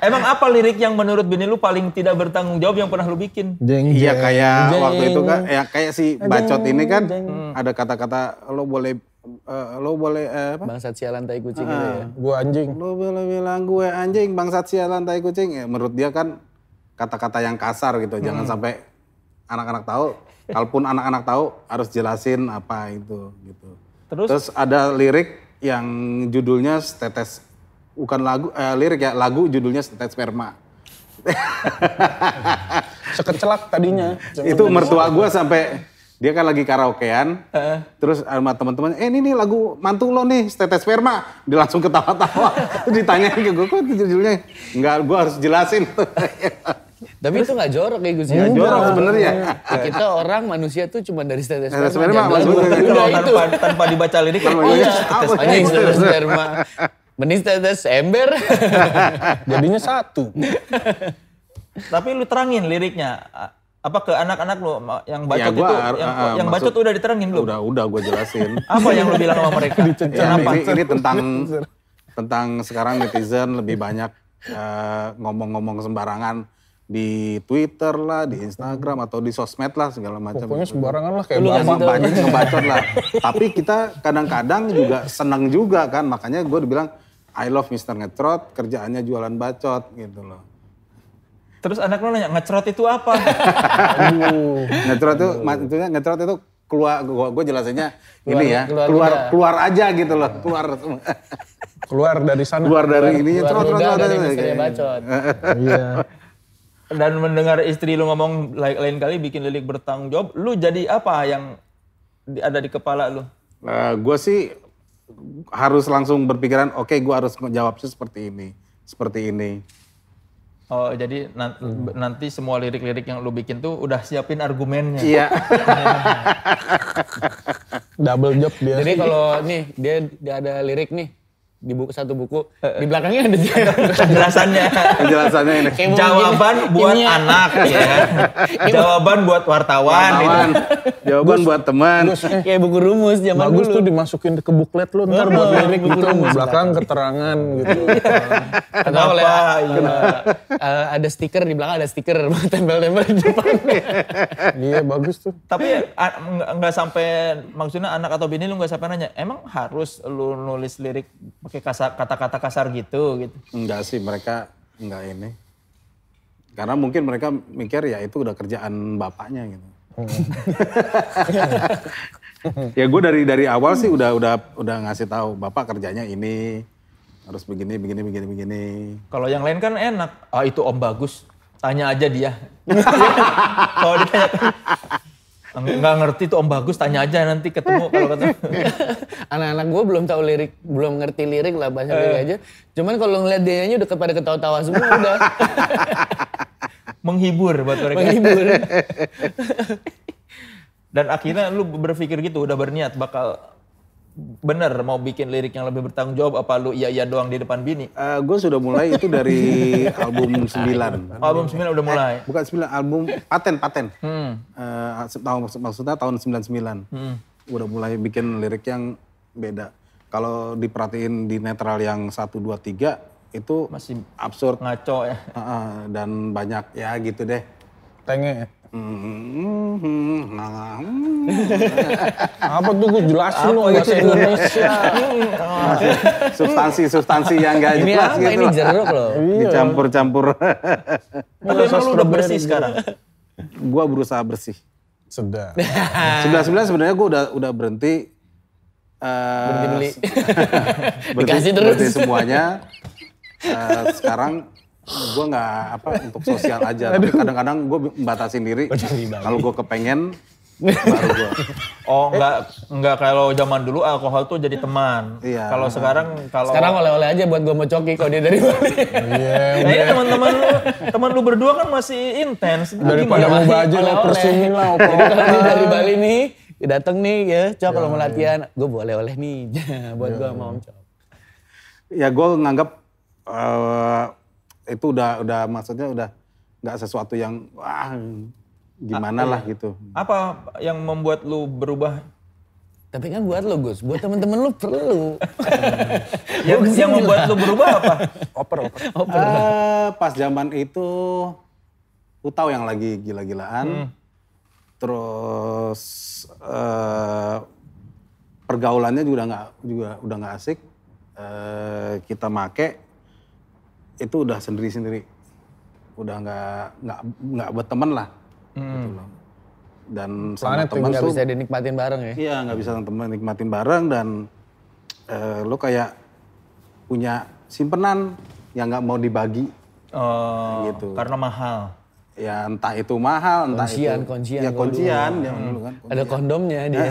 Emang apa lirik yang menurut bini lu paling tidak bertanggung jawab yang pernah lu bikin? Iya kayak waktu itu kan, ya kayak si Bacot ini kan ada kata-kata lo boleh apa? Bangsat sialan tai kucing gitu ya. Gue anjing. Lo boleh bilang gue anjing, bangsat sialan tai kucing. Ya, menurut dia kan kata-kata yang kasar gitu. Jangan sampai anak-anak tahu. Kalaupun anak-anak tahu harus jelasin apa itu gitu. Terus ada lirik yang judulnya setetes, bukan lagu, lirik ya, lagu judulnya Setetes Sperma. Sekecelak tadinya. Itu mertua gue sampai dia kan lagi karaokean, terus sama teman-teman, ini nih lagu mantu lo nih, Setetes Sperma. Dia langsung ketawa-tawa, terus ditanya ke gue, kok judulnya? Enggak, gue harus jelasin. Tapi terus, itu gak jorok ya Gus? Gak jorok sebenernya. Ya, kita orang manusia tuh cuma dari Setetes Sperma. Tanpa dibaca lirik, Setetes Sperma. Mending Setetes Ember. Jadinya satu. Tapi lu terangin liriknya. Apa ke anak-anak lo yang Bacot ya, gua, itu, yang Bacot udah diterangin belum? Udah gue jelasin. Apa yang lo bilang sama mereka? Ya, ini tentang sekarang netizen lebih banyak ngomong-ngomong sembarangan di Twitter lah, di Instagram atau di sosmed lah segala macam. Pokoknya sembarangan lah kayak banyak ngebacot lah. Tapi kita kadang-kadang juga senang juga kan, makanya gue dibilang I love Mr. Ngetrot, kerjaannya jualan bacot gitu loh. Terus anak lo nanya, ngecrot itu apa? Ngecrot itu keluar, gue jelasinnya ini ya, keluar aja gitu loh, keluar. Keluar dari sana. Keluar dari ininya, keluar dari misternya bacot. Iya. Dan mendengar istri lo ngomong lain kali bikin lirik bertanggung jawab, lu jadi apa yang ada di kepala lo? Gue sih harus langsung berpikiran, oke gue harus jawabnya seperti ini, seperti ini. Oh jadi nanti semua lirik-lirik yang lu bikin tuh udah siapin argumennya. Iya. Double job dia. Jadi kalau nih dia ada lirik nih di buku, satu buku di belakangnya ada penjelasannya. Penjelasannya ini. Jawaban buat anak ya. Jawaban buat wartawan. Jawaban buat teman. Kayak buku rumus zaman dulu. Bagus tuh dimasukin ke buklet lu ntar buat lirik buku rumus. Belakang keterangan gitu. Kenapa? Ada stiker di belakang, ada stiker tempel-tempel di depan. Iya bagus tuh. Tapi nggak sampai maksudnya anak atau bini lu nggak sampai nanya. Emang harus lu nulis lirik pakai kata-kata kasar gitu? Enggak sih, mereka enggak ini. Karena mungkin mereka mikir ya itu udah kerjaan bapaknya gitu. Ya gue dari awal sih udah ngasih tahu bapak kerjanya ini harus begini. Kalau yang lain kan enak. Ah itu Om Bagus, tanya aja dia. Kalau ditanya nggak ngerti tuh Om Bagus, tanya aja nanti ketemu kalau ketemu. Anak-anak gue belum tahu lirik, belum ngerti lirik lah, bahasa lirik aja. Cuman kalau ngeliat dianya udah kepada ketawa-tawa semua udah. Menghibur buat mereka. Menghibur. Dan akhirnya lu berpikir gitu, udah berniat bakal bener mau bikin lirik yang lebih bertanggung jawab, apa lu iya-iya doang di depan bini? Gue sudah mulai itu dari album 9. Album 9 udah mulai? Bukan 9, album paten. Maksudnya tahun 99. Udah mulai bikin lirik yang beda. Kalau diperhatiin di Netral yang 1, 2, 3 itu masih absurd. Ngaco ya? Dan banyak ya gitu deh. Tengek ya? Apa tuh gue jelasin loh bahasa Indonesia. Substansi yang gak jelas gitu. Ini jeruk loh. Dicampur-campur. Tapi emang lu udah bersih sekarang? Gue berusaha bersih. Sudah. Sebenarnya gue udah berhenti. Berhenti beli. Dikasih terus. Berhenti semuanya. Sekarang gue nggak untuk sosial aja, tapi kadang-kadang gue membatasi diri. Kalau gue kepengen baru gue. Oh nggak kalau zaman dulu alkohol tuh jadi teman. Iya. Kalau sekarang oleh-oleh aja buat gue mau Coki kalau dia dari Bali. Iya. Ini teman lu berdua kan masih intens. Daripada mau baju lah, persingin lah. Jadi kalau dia dari Bali nih datang nih ya, Cok kalau mau latihan, gue boleh oleh nih buat gue sama Om Cok. Ya gue nganggap itu udah maksudnya udah nggak sesuatu yang wah gimana lah gitu. Apa yang membuat lu berubah? Tapi kan buat lo Gus, buat temen-temen lo perlu. yang membuat lo berubah apa? Oper. Pas zaman itu, lu tahu yang lagi gila-gilaan. Terus pergaulannya juga udah nggak asik. Kita make itu udah sendiri-sendiri. Udah nggak berteman lah. Gitu loh. Dan sama teman tuh bisa dinikmatin bareng ya? Iya, nggak bisa teman nikmatin bareng dan lo kayak punya simpenan yang nggak mau dibagi. Oh, gitu. Karena mahal. Ya entah itu mahal, entah kuncian, itu. Kuncian, ya, kuncian. Ya, kan, kuncian. Ada kondomnya dia.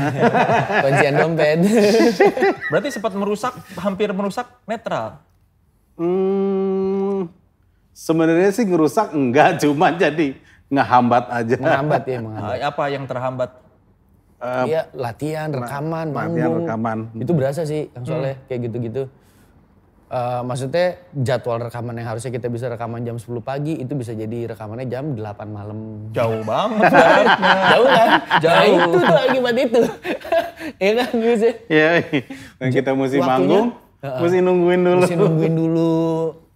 Kuncian dompet. Berarti sempat hampir merusak Netral? Sebenarnya sih ngerusak enggak, cuma jadi ngehambat aja. Menghambat ya, menghambat. Apa yang terhambat? Iya, latihan, rekaman, manggung. Itu berasa sih, Kang Soleh, kayak gitu-gitu. Maksudnya jadwal rekaman yang harusnya kita bisa rekaman jam 10 pagi, itu bisa jadi rekamannya jam 8 malam. Jauh banget. Jauh kan? Jauh. Nah, itu tuh akibat itu. Iya kan sih? Iya, kita mesti manggung, mesti nungguin dulu. Mesti nungguin dulu.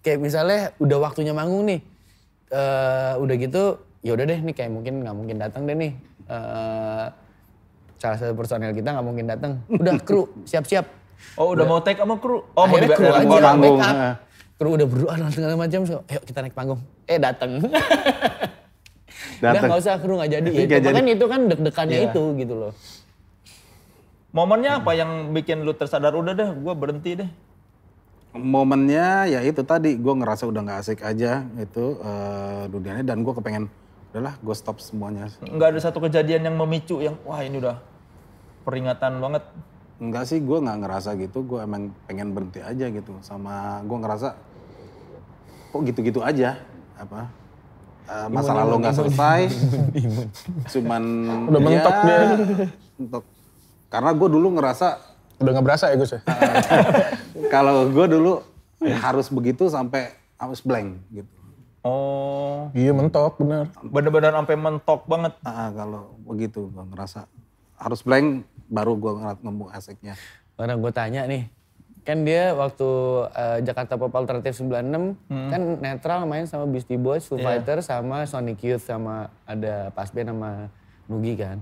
Kayak misalnya udah waktunya manggung nih, udah gitu, ya udah deh nih kayak mungkin nggak mungkin datang deh nih. Salah satu personel kita nggak mungkin datang. Udah kru siap-siap. Oh udah mau take sama kru. Oh mau kru aja panggung. Kru udah berdoa dan segala macam. So, ayo kita naik panggung. Datang. Udah nggak usah kru nggak jadi. Kan itu kan deg-degannya itu gitu loh. Momennya apa yang bikin lu tersadar udah deh, gue berhenti deh. Momennya ya itu tadi, gue ngerasa udah gak asik aja itu dunianya dan gue kepengen udahlah gue stop semuanya. Gak ada satu kejadian yang memicu yang wah ini udah peringatan banget? Enggak sih, gue gak ngerasa gitu, gue emang pengen berhenti aja gitu sama gue ngerasa kok gitu-gitu aja apa masa lalu gak selesai, cuman udah mentok dia. Mentok. Karena gue dulu ngerasa udah nggak berasa ya Gus ya? Kalau gue dulu harus begitu sampai harus blank gitu. Oh. Iya mentok bener. Bener-bener sampai mentok banget. Kalau begitu gue ngerasa harus blank baru gue ngomong asiknya. Karena gue tanya nih, kan dia waktu Jakarta Pop Alternative 96 kan Netral main sama Beastie Boys, Foo Fighters sama Sonic Youth sama ada Pasben sama Nugi kan.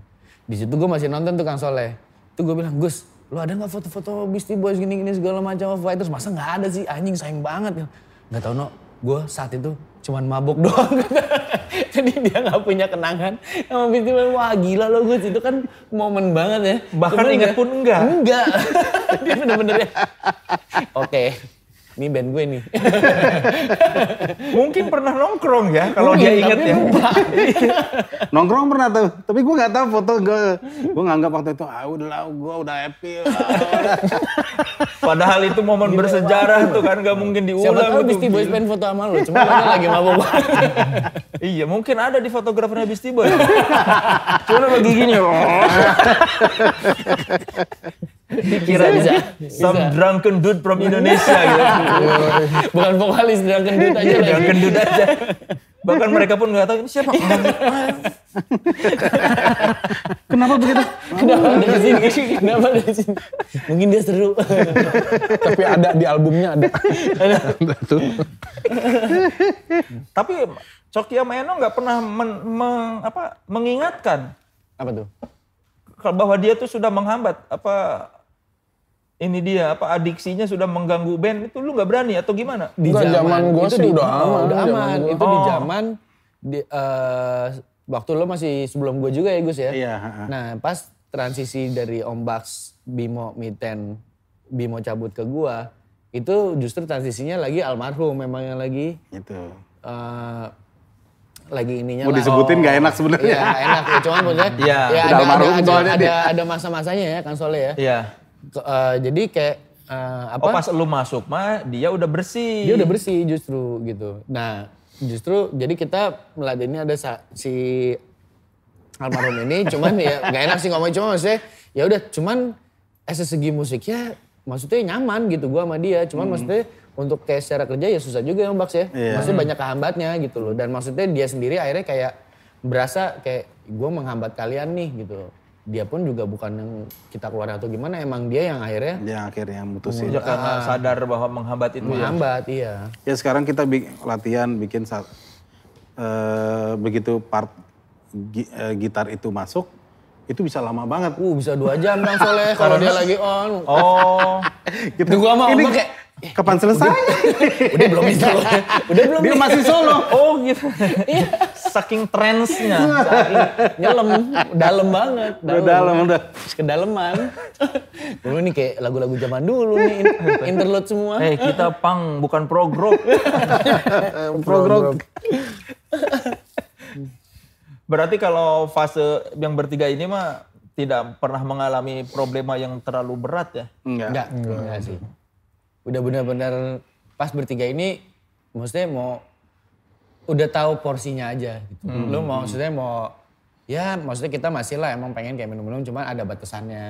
Di situ gue masih nonton tuh Kang Soleh. Itu gue bilang Gus, lu ada nggak foto-foto Beastie Boys gini-gini segala macam Fighters? Masa nggak ada sih, anjing sayang banget. Nggak tau No, gue saat itu cuman mabuk doang. Jadi dia nggak punya kenangan sama Beastie Boys. Wah gila lo Gus, itu kan momen banget ya. Bahkan ingat pun enggak. Enggak, dia bener-bener ya. Oke, ini band gue nih. Mungkin pernah nongkrong ya kalau dia inget ya. Nongkrong pernah tuh, tapi gue gak tahu foto gue. Gue nganggap waktu itu, udahlah gue udah happy. Padahal itu momen bersejarah tuh kan gak mungkin diulang. Siapa tahu Beastie Boys pengen foto sama lo, cuma lo lagi mabok. Iya mungkin ada di fotografernya Beastie Boys. Cuma lagi gini loh. Dikira some drunken dude from Indonesia gitu. Bukan vokalis, drunken dude aja lagi. Drunken dude aja. Bahkan mereka pun gak tahu ini siapa. Kenapa begitu? Kenapa dari sini? Mungkin dia seru. Tapi ada di albumnya ada. Tapi Coki sama Eno gak pernah mengingatkan. Apa tuh? Bahwa dia tuh sudah menghambat, apa adiksinya sudah mengganggu band, itu lu gak berani atau gimana? Di zaman gue sih udah aman. Itu di zaman, waktu lo masih sebelum gue juga ya Gus ya? Iya. Nah pas transisi dari Om Baks, Bimo, Miten, Bimo cabut ke gue, itu justru transisinya lagi almarhum memang yang lagi. Gitu. Lagi ininya mau disebutin gak enak sebenarnya. Iya gak enak ya, cuman maksudnya ya ada masa-masanya ya Kang Soleh ya. Iya. Jadi kayak pas lu masuk mah dia udah bersih. Dia udah bersih justru gitu. Nah justru jadi kita meladeni ada si almarhum ini, cuman ya gak enak sih ngomongin, cuma maksudnya ya udah, cuman segi musiknya maksudnya nyaman gitu gua sama dia, cuman maksudnya untuk kayak secara kerja ya susah juga ya Mbak ya, maksudnya banyak kehambatnya gitu loh, dan maksudnya dia sendiri akhirnya kayak berasa kayak gua menghambat kalian nih gitu loh. Dia pun juga bukan yang kita keluar atau gimana, emang dia yang akhirnya... Dia akhirnya mutusin. Sejak sadar bahwa menghambat itu. Menghambat, iya. Ya sekarang kita latihan bikin saat, begitu part gitar itu masuk, itu bisa lama banget. Bisa 2 jam Bang Soleh kalau dia lagi on. Gitu. Gua mau kayak... Kapan selesai? Udah belum bisa. Udah belum dia masih solo. Gitu. Saking trendsnya. Nyelem. Dalam banget. Udah dalam. Kedaleman. Dulu nih kayak lagu-lagu zaman dulu nih. Interlude semua. Kita punk bukan prog-rock. Berarti kalau fase yang bertiga ini mah tidak pernah mengalami problema yang terlalu berat ya? Enggak sih. Udah benar-benar pas bertiga ini, maksudnya mau udah tahu porsinya aja. Gitu. Lu mau, maksudnya mau, ya maksudnya kita masih lah emang pengen kayak minum-minum, cuman ada batasannya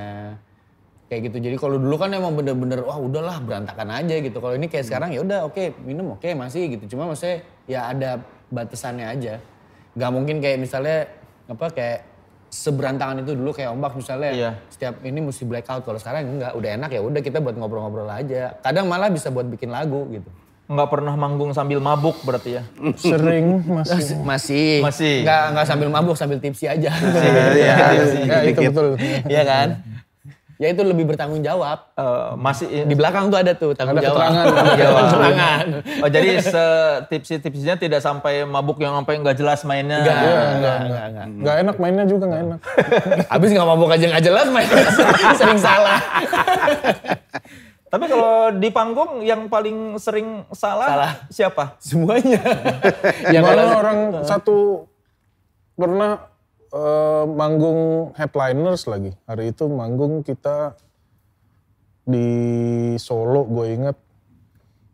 kayak gitu. Jadi kalau dulu kan emang bener-bener, wah udahlah berantakan aja gitu. Kalau ini kayak sekarang ya udah oke, minum oke, masih gitu. Cuma maksudnya ya ada batasannya aja. Gak mungkin kayak misalnya apa kayak seberantangan itu dulu kayak ombak misalnya. Setiap ini mesti blackout, kalau sekarang enggak, udah enak ya udah kita buat ngobrol-ngobrol aja. Kadang malah bisa buat bikin lagu gitu. Enggak pernah manggung sambil mabuk berarti ya? Sering, masih. Enggak sambil mabuk, sambil tipsi aja. Itu betul. Iya kan? Ya itu lebih bertanggung jawab. Masih di belakang tuh ada tuh tanggung jawab. Keterangan. Jadi tipsi-tipsinya tidak sampai mabuk yang sampai nggak jelas mainnya. Nggak enak mainnya juga nggak enak. Habis nggak mabuk aja nggak jelas mainnya sering salah. Tapi kalau di panggung yang paling sering salah. Siapa? Semuanya. Yang orang satu pernah. Manggung headliners lagi. Hari itu manggung kita di Solo, gue inget.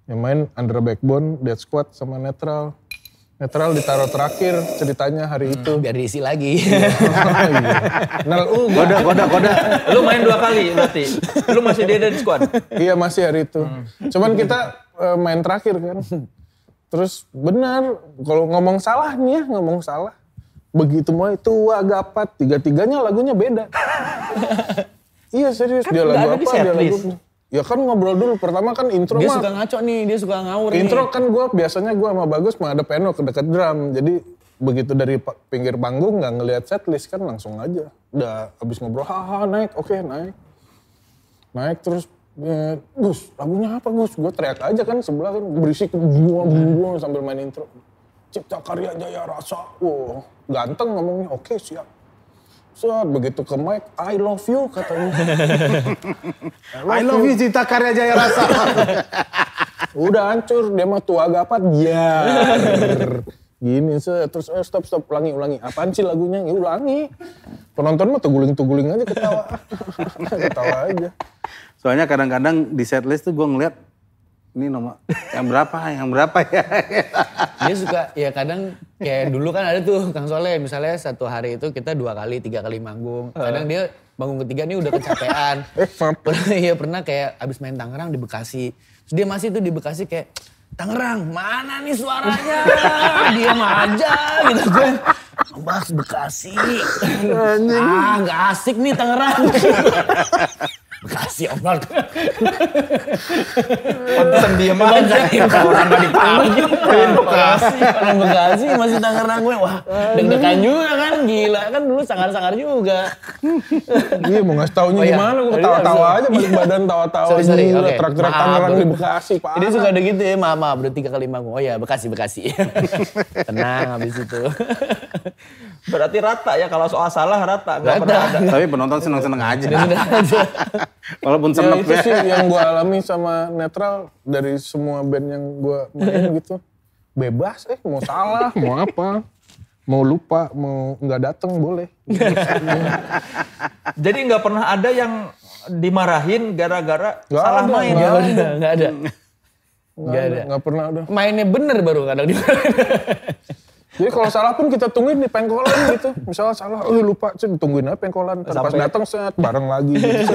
Yang main Under Backbone, Dead Squad sama Netral. Netral ditaruh terakhir ceritanya hari itu. Biar diisi lagi. Goda. Lu main 2 kali berarti? Lu masih di Dead Squad? Iya masih hari itu. Cuman kita main terakhir kan. Terus benar kalau ngomong salah. Begitu mulai tua gapat, 3-3-nya lagunya beda. Iya serius, kan dia lagu apa, dia lagu. Ya kan ngobrol dulu, pertama kan intro dia mah. Dia suka ngaco nih, dia suka ngawur intro nih. Kan biasanya gue sama Bagus mah ada Eno ke dekat drum. Jadi begitu dari pinggir panggung gak ngelihat setlist kan langsung aja. Udah abis ngobrol, naik, oke naik. Naik terus, Gus lagunya apa Gus? Gue teriak aja kan sebelah kan berisik, buang sambil main intro. Cipta karya jaya rasa, ganteng ngomongnya, oke siap. Saat begitu ke mic, I love you katanya. I love you cipta karya jaya rasa. Udah hancur, dia mah tua gapat, Gini terus stop, ulangi. Apaan sih lagunya? Ya ulangi. Penonton mah teguling-teguling aja ketawa aja. Soalnya kadang-kadang di setlist tuh gue ngeliat, ini nomor yang berapa ya. Dia suka, ya kadang kayak dulu kan ada tuh Kang Soleh, misalnya satu hari itu kita 2-3 kali manggung. Kadang dia manggung ketiga nih udah kecapean. Pernah kayak abis main Tangerang di Bekasi. Terus dia masih tuh di Bekasi kayak, Tangerang mana nih suaranya? Diam aja gitu kan. Mas Bekasi, gak asik nih Tangerang. Bekasi ombak. Pantesan diem aja. Orang gak dipanggil. Orang Bekasi masih Tangerang gue. Wah deg-degan juga kan. Gila kan dulu sangar-sangar juga. Iya mau ngasih taunya gimana. Gue ketawa-tawa aja. Balik badan tawa-tawa. Sorry. Trak-trak Tangerang di Bekasi. Jadi suka ada gitu ya. Maaf udah 3 kali manggung. Oh ya Bekasi. Tenang habis itu. Berarti rata ya kalau soal salah rata. Gak pernah ada. Tapi penonton seneng-seneng aja. Walaupun senep ya. Itu sih yang gue alami sama Netral dari semua band yang gue main gitu. Bebas mau salah, mau apa. Mau lupa, mau gak dateng boleh. Jadi gak pernah ada yang dimarahin gara-gara salah main. Gak ada. Gak pernah ada. Mainnya bener baru kadang dimarahin. Jadi kalau salah pun kita tungguin di pengkolan gitu. Misalnya salah, lupa, tungguin aja pengkolan. Pas datang set, bareng lagi gitu.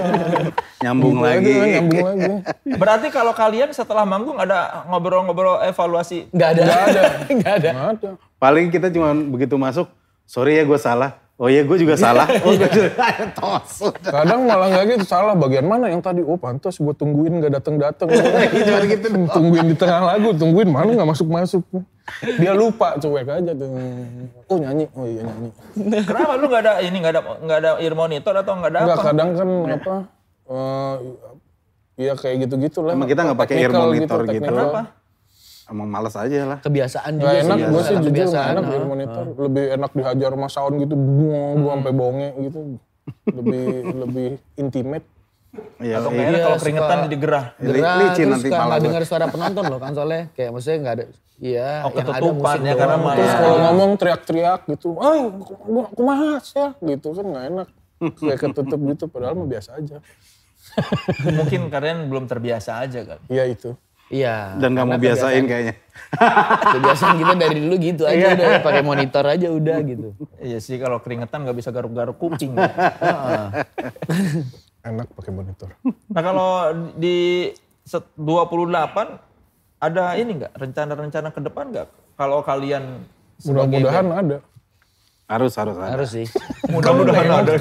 Nyambung lagi. Nyambung lagi. Berarti kalau kalian setelah manggung ada ngobrol-ngobrol evaluasi? Nggak ada. Nggak ada. Nggak ada. Nggak ada. Paling kita cuma begitu masuk, sorry ya gue salah. Oh iya gue juga salah. Oh, gue juga tos. Kadang malah gak gitu, salah bagian mana yang tadi. Oh pantas gue tungguin gak datang-datang. Gitu, tungguin di tengah lagu, tungguin mana gak masuk-masuk. Dia lupa cuek aja tuh. Oh nyanyi, oh iya nyanyi. Kenapa lu gak ada ini, gak ada ear monitor atau gak ada apa? Gak, kadang kan apa, ya kayak gitu-gitu lah. Emang kita gak pakai ear monitor gitu. Kenapa? Emang males aja lah. Kebiasaan juga sih. Enak gue sih jujur gak enak di monitor. Lebih enak dihajar sama sound gitu. Gue sampai bonge gitu. Lebih intimate. Ya, atau kayaknya kalau keringetan jadi gerah. Licin nanti malah. Gak denger suara penonton loh kan soalnya. Kayak maksudnya gak ada. Iya yang ada musik doang. Terus kalau ngomong teriak-teriak gitu. Ay aku mahas ya gitu kan gak enak. Kayak ketutup gitu padahal mah biasa aja. Mungkin kalian belum terbiasa aja kan. Iya itu. Iya. Dan gak mau biasain kayaknya. Kebiasaan kita dari dulu gitu aja udah pakai monitor aja udah gitu. Iya sih kalau keringetan gak bisa garuk-garuk kuping. Enak pakai monitor. Nah kalau di 28 ada ini gak? Rencana-rencana ke depan gak? Kalau kalian mudah-mudahan ada. Harus ada. Harus sih. Mudah-mudahan ada.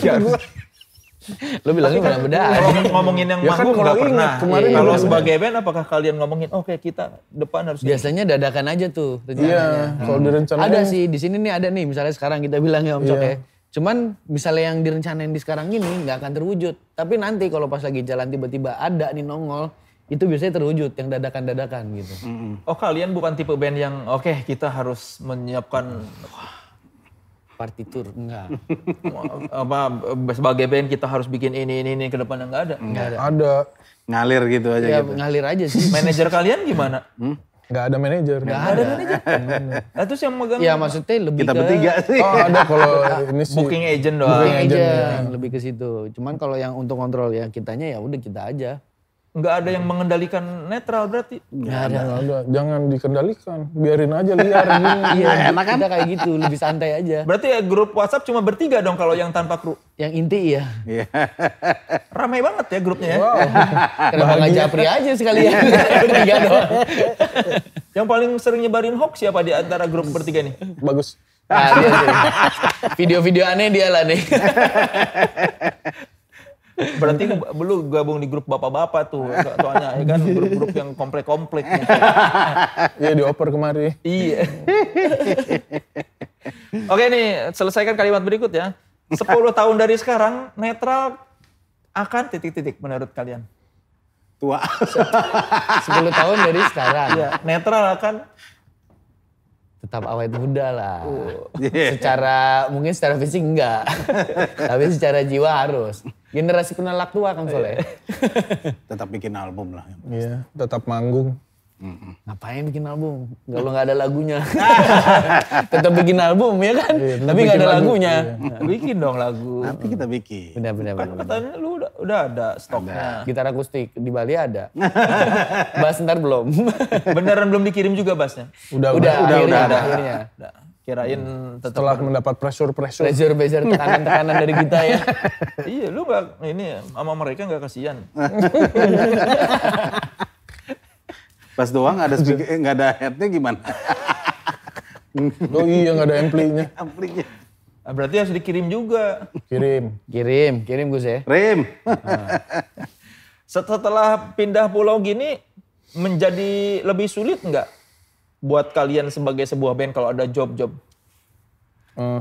Lo bilangnya mudah-mudahan. Kalau ngomongin yang manggung ya kan, gak pernah. Kalau sebagai band apakah kalian ngomongin oke kita depan harus... Biasanya dadakan aja tuh rencananya. Iya, kalau direncanain. Ada sih, di sini nih ada nih misalnya sekarang kita bilang ya Om Cok ya. Cuman misalnya yang direncanain di sekarang ini gak akan terwujud. Tapi nanti kalau pas lagi jalan tiba-tiba ada nih nongol. Itu biasanya terwujud yang dadakan-dadakan gitu. Oh kalian bukan tipe band yang oke kita harus menyiapkan... Partitur, enggak. Apa, sebagai band kita harus bikin ini ke depan yang enggak ada? Enggak ada. Ada. Ngalir gitu aja ya, gitu. Ngalir aja sih. Manajer kalian gimana? Enggak ada manajer. Enggak ada manajer. Nah, terus yang megang? Ya maksudnya lebih kita bertiga sih. Oh ada kalau ini sih. Booking agent doang. Booking agent. Lebih ke situ. Cuman kalau yang untuk kontrol yang kitanya ya udah kita aja. Enggak ada yang mengendalikan netral berarti? Enggak ada. Jangan dikendalikan, biarin aja liar. Iya enak kan? Kita kayak gitu, lebih santai aja. Berarti ya grup WhatsApp cuma bertiga dong kalau yang tanpa kru? Yang inti ya. Ramai banget ya grupnya ya. Wow. Kenapa gak japri aja sekalian? Bertiga doang. Yang paling sering nyebarin hoax siapa di antara grup bertiga nih? Bagus. Nah, video-video aneh dia lah nih. Berarti lu gabung di grup bapak-bapak tuh, soalnya ya kan grup-grup yang komplek-komplek. Iya dioper kemari. Iya. Oke nih, selesaikan kalimat berikut ya. 10 tahun dari sekarang, Netral akan titik-titik menurut kalian. Tua. 10 tahun dari sekarang. Iya, Netral akan... Tetap awet muda lah. Mungkin secara fisik enggak. Tapi secara jiwa harus. Generasi penelak tua kan Soleh. Tetap bikin album lah. Iya, tetap manggung. Ngapain bikin album? Kalau nggak ada lagunya. Tetap bikin album ya kan? Iya, tapi nggak ada lagunya. Iya. Bikin dong lagu. Nanti kita bikin. Benar-benar. Katanya lu udah ada stoknya. Gitar akustik di Bali ada. Bass ntar belum. Beneran belum dikirim juga bassnya? Udah. Kirain setelah mendapat pressure tekanan dari kita ya. Iya lu nggak ini sama mereka nggak kasihan. Pas doang ada speaker, nggak ada headnya gimana? Oh iya nggak ada amplinya. Amplinya. Berarti harus dikirim juga. Kirim Gus ya. Kirim. Setelah pindah pulau gini menjadi lebih sulit nggak? Buat kalian sebagai sebuah band kalau ada job-job?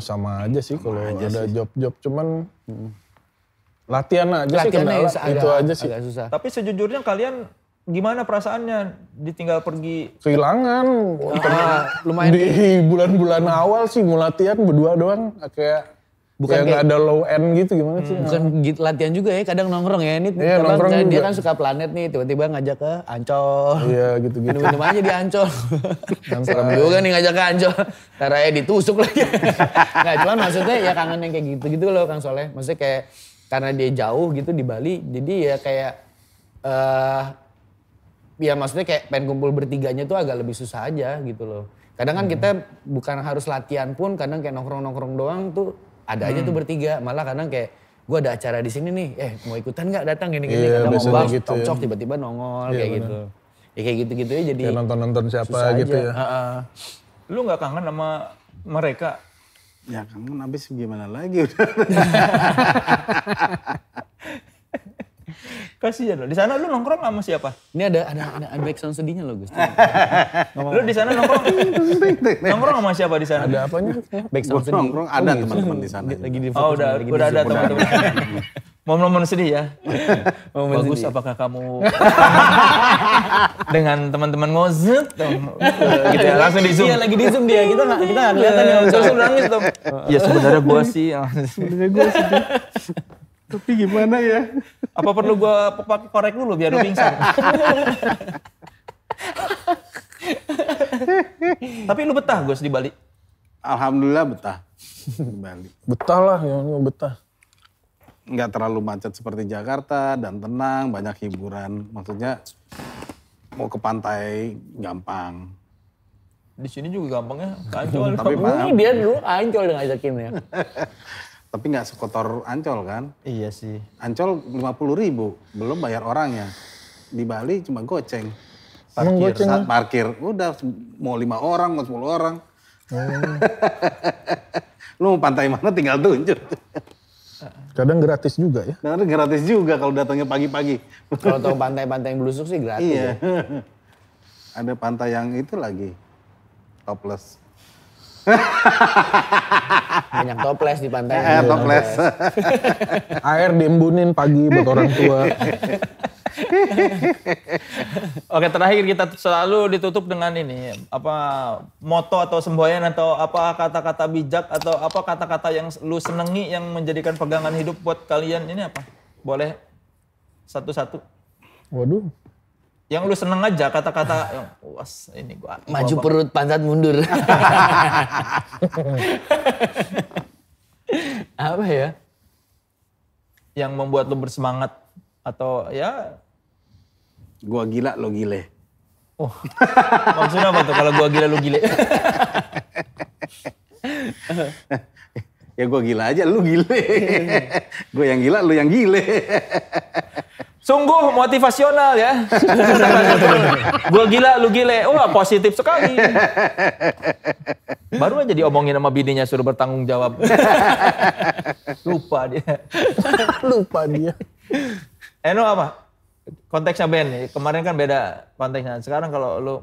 Sama aja sih kalau ada job-job. Cuman latihan aja sih kendala. Itu aja sih. Susah. Tapi sejujurnya kalian gimana perasaannya ditinggal pergi? Kehilangan. Lumayan. Di bulan-bulan awal sih mau latihan berdua doang. Kayak... Bukan kayak ada low end gitu gimana sih? Bukan latihan juga ya, kadang nongkrong ya. Ini nongkrong dia kan suka planet nih, tiba-tiba ngajak ke Ancol. Iya gitu. Minum aja di Ancol. Serem juga nih ngajak ke Ancol. Taranya ditusuk lagi. Nggak, cuman maksudnya ya kangen yang kayak gitu-gitu loh Kang Soleh. Maksudnya kayak karena dia jauh gitu di Bali, jadi ya kayak... ya maksudnya kayak pengen kumpul bertiganya tuh agak lebih susah aja gitu loh. Kadang kan kita bukan harus latihan pun, kadang kayak nongkrong-nongkrong doang tuh ada aja tuh bertiga. Malah kadang kayak gue ada acara di sini nih, mau ikutan nggak datang gini-gini. Kadang mau bahas gitu, talk tiba-tiba nongol kayak bener. Gitu. Ya kayak gitu-gitu ya jadi kayak nonton-nonton siapa gitu aja. Ya. Lu nggak kangen sama mereka? Ya kangen, habis gimana lagi udah. Kasihan loh. Di sana lu nongkrong sama siapa? Ini ada background sedihnya loh, Gus. Lu di sana nongkrong. Nongkrong sama siapa di sana? Ada apanya? Background sedih. Nongkrong ada teman-teman di sana. Oh, udah ada teman-teman. Momen-momen sedih ya. Bagus, apakah kamu dengan teman-teman ngozet gitu ya, langsung di Zoom. Iya, lagi di Zoom dia. Kita enggak kelihatan ya, langsung nangis tuh. Ya sebenarnya gua sih. Sebenarnya gua sedih. Tapi gimana ya? Apa perlu gue pakai korek dulu biar lu pingsan? Tapi lu betah Gus di Bali? Alhamdulillah betah di Bali. Betah lah, yang betah. Nggak terlalu macet seperti Jakarta dan tenang, banyak hiburan. Maksudnya mau ke pantai gampang. Di sini juga gampangnya ke Ancol. Tapi ini dia dulu Ancol ngajakin ya. Tapi nggak sekotor Ancol kan? Iya sih. Ancol 50.000, belum bayar orangnya. Di Bali cuma goceng. Parkir, saat parkir. Udah mau 5 orang, mau 10 orang. Lu mau pantai mana tinggal tunjuk. Kadang gratis juga ya? Kadang gratis juga kalau datangnya pagi-pagi. Kalau tahu pantai-pantai yang belusuk sih gratis iya. Ya. Ada pantai yang itu lagi, topless. Banyak toples di pantai. Toples. Air diembunin pagi buat orang tua. Oke, terakhir kita selalu ditutup dengan ini. Apa moto atau semboyan atau apa kata-kata bijak atau apa kata-kata yang lu senengi yang menjadikan pegangan hidup buat kalian ini apa? Boleh satu-satu. Waduh. Yang lu seneng aja kata-kata yang puas ini gua. Maju gua perut pantat mundur. Apa ya? Yang membuat lu bersemangat atau ya gua gila lo gile. Oh. Maksudnya apa tuh kalau gua gila lu gile? Ya gua gila aja lu gile. Gua yang gila lu yang gile. Sungguh motivasional ya. Gua gila, lu gile. Wah positif sekali. Baru aja diomongin sama bininya suruh bertanggung jawab. Lupa dia. Lupa dia. Eno apa? Konteksnya band nih. Kemarin kan beda konteksnya. Sekarang kalau lu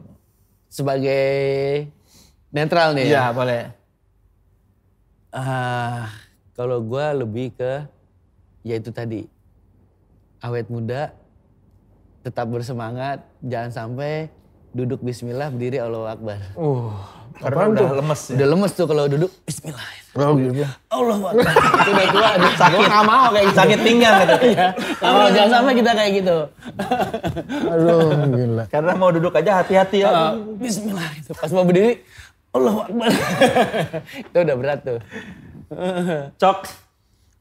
sebagai netral nih. Iya ya? Boleh. Kalau gua lebih ke ya itu tadi. Awet muda, tetap bersemangat, jangan sampai duduk bismillah berdiri Allahu Akbar. Karena udah lemes ya? Udah lemes tuh kalau duduk bismillah. Oh gitu. Allahu Akbar. Itu udah tua, sakit. Gak mau kayak gitu. Sakit pinggang gitu. Ya. Kalau jangan sampai kita kayak gitu. Aduh gila. Karena mau duduk aja hati-hati ya. Bismillah gitu. Pas mau berdiri, Allahu Akbar. Itu udah berat tuh. Cok.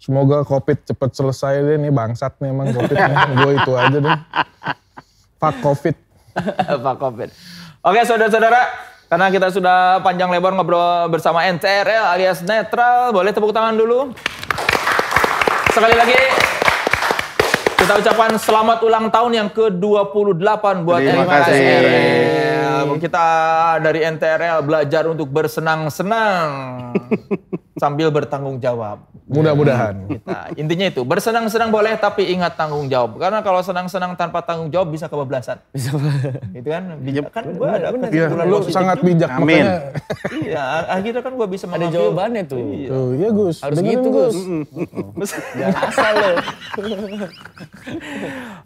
Semoga Covid cepet selesai deh, nih bangsat nih emang Covid-nya. Gue itu aja deh. Fuck Covid. Fuck Covid. Oke saudara-saudara, karena kita sudah panjang lebar ngobrol bersama NTRL alias Netral. Boleh tepuk tangan dulu. Sekali lagi, kita ucapkan selamat ulang tahun yang ke-28 buat NTRL. Kita dari NTRL belajar untuk bersenang-senang. Sambil bertanggung jawab. Mudah-mudahan. Intinya itu, bersenang-senang boleh tapi ingat tanggung jawab. Karena kalau senang-senang tanpa tanggung jawab bisa kebablasan. Bisa. Itu kan bijak kan gue ada kesimpulan positif. Sangat bijak. Amin. Iya, akhirnya kan gue bisa mengambil. Ada jawabannya tuh. Iya Gus. Harus gitu Gus. Jangan asal loh.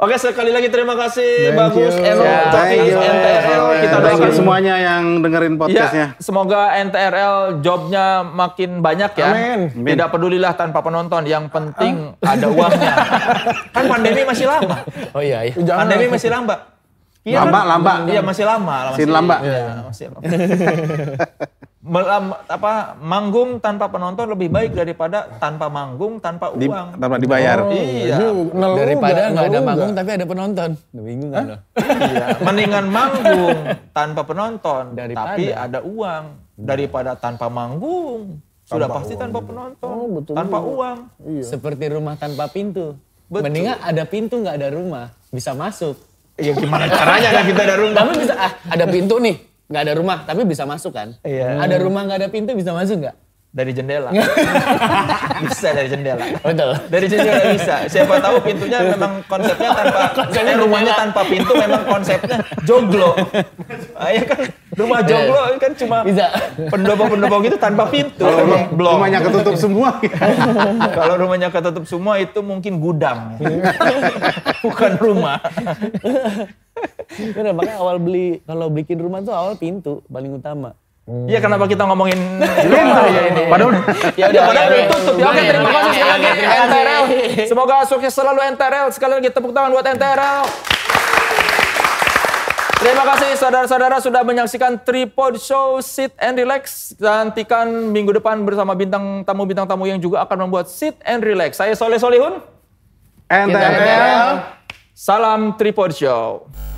Oke sekali lagi terima kasih Bagus, Eno, Coki, NTRL. Kita doakan semuanya yang dengerin podcastnya. Semoga NTRL jobnya makin banyak ya. Amin. Tidak pedulilah tanpa penonton, yang penting ada uangnya. Kan pandemi masih lama. Oh iya. Pandemi masih lama. Iya, lamba. Iya, masih lama. Sin lamba. Iya, masih lama. Manggung tanpa penonton lebih baik daripada tanpa manggung tanpa uang. Tanpa dibayar. Oh, iya. Daripada nggak ada manggung tapi ada penonton. Bingung kan lo? Mendingan manggung tanpa penonton tapi ada uang. Daripada tanpa manggung sudah pasti tanpa penonton, tanpa uang. Seperti rumah tanpa pintu. Mendingan ada pintu nggak ada rumah, bisa masuk. Ya gimana caranya kan kita ada rumah. Tapi bisa, ada pintu nih. Nggak ada rumah, tapi bisa masuk kan? Iya. Ada rumah nggak ada pintu bisa masuk nggak? Dari jendela. Bisa dari jendela. Betul. Dari jendela bisa. Siapa tahu pintunya memang konsepnya tanpa, konsepnya rumahnya tanpa pintu memang konsepnya joglo. Iya kan, rumah joglo kan cuma pendopo-pendopo gitu tanpa pintu. Kalau rumahnya ketutup semua. Kalau rumahnya ketutup semua itu mungkin gudang. Bukan rumah. Karena makanya awal beli, kalau bikin rumah tuh awal pintu paling utama. Iya, kenapa kita ngomongin rumah ya ini? Padahal udah tutup ya. Oke, terima kasih sekali lagi NTRL. Semoga sukses selalu NTRL. Sekali lagi tepuk tangan buat NTRL. Terima kasih saudara-saudara sudah menyaksikan Tripod Show Sit and Relax. Nantikan minggu depan bersama bintang tamu yang juga akan membuat Sit and Relax. Saya Soleh Solihun. NTRL. Salam Tripod Show.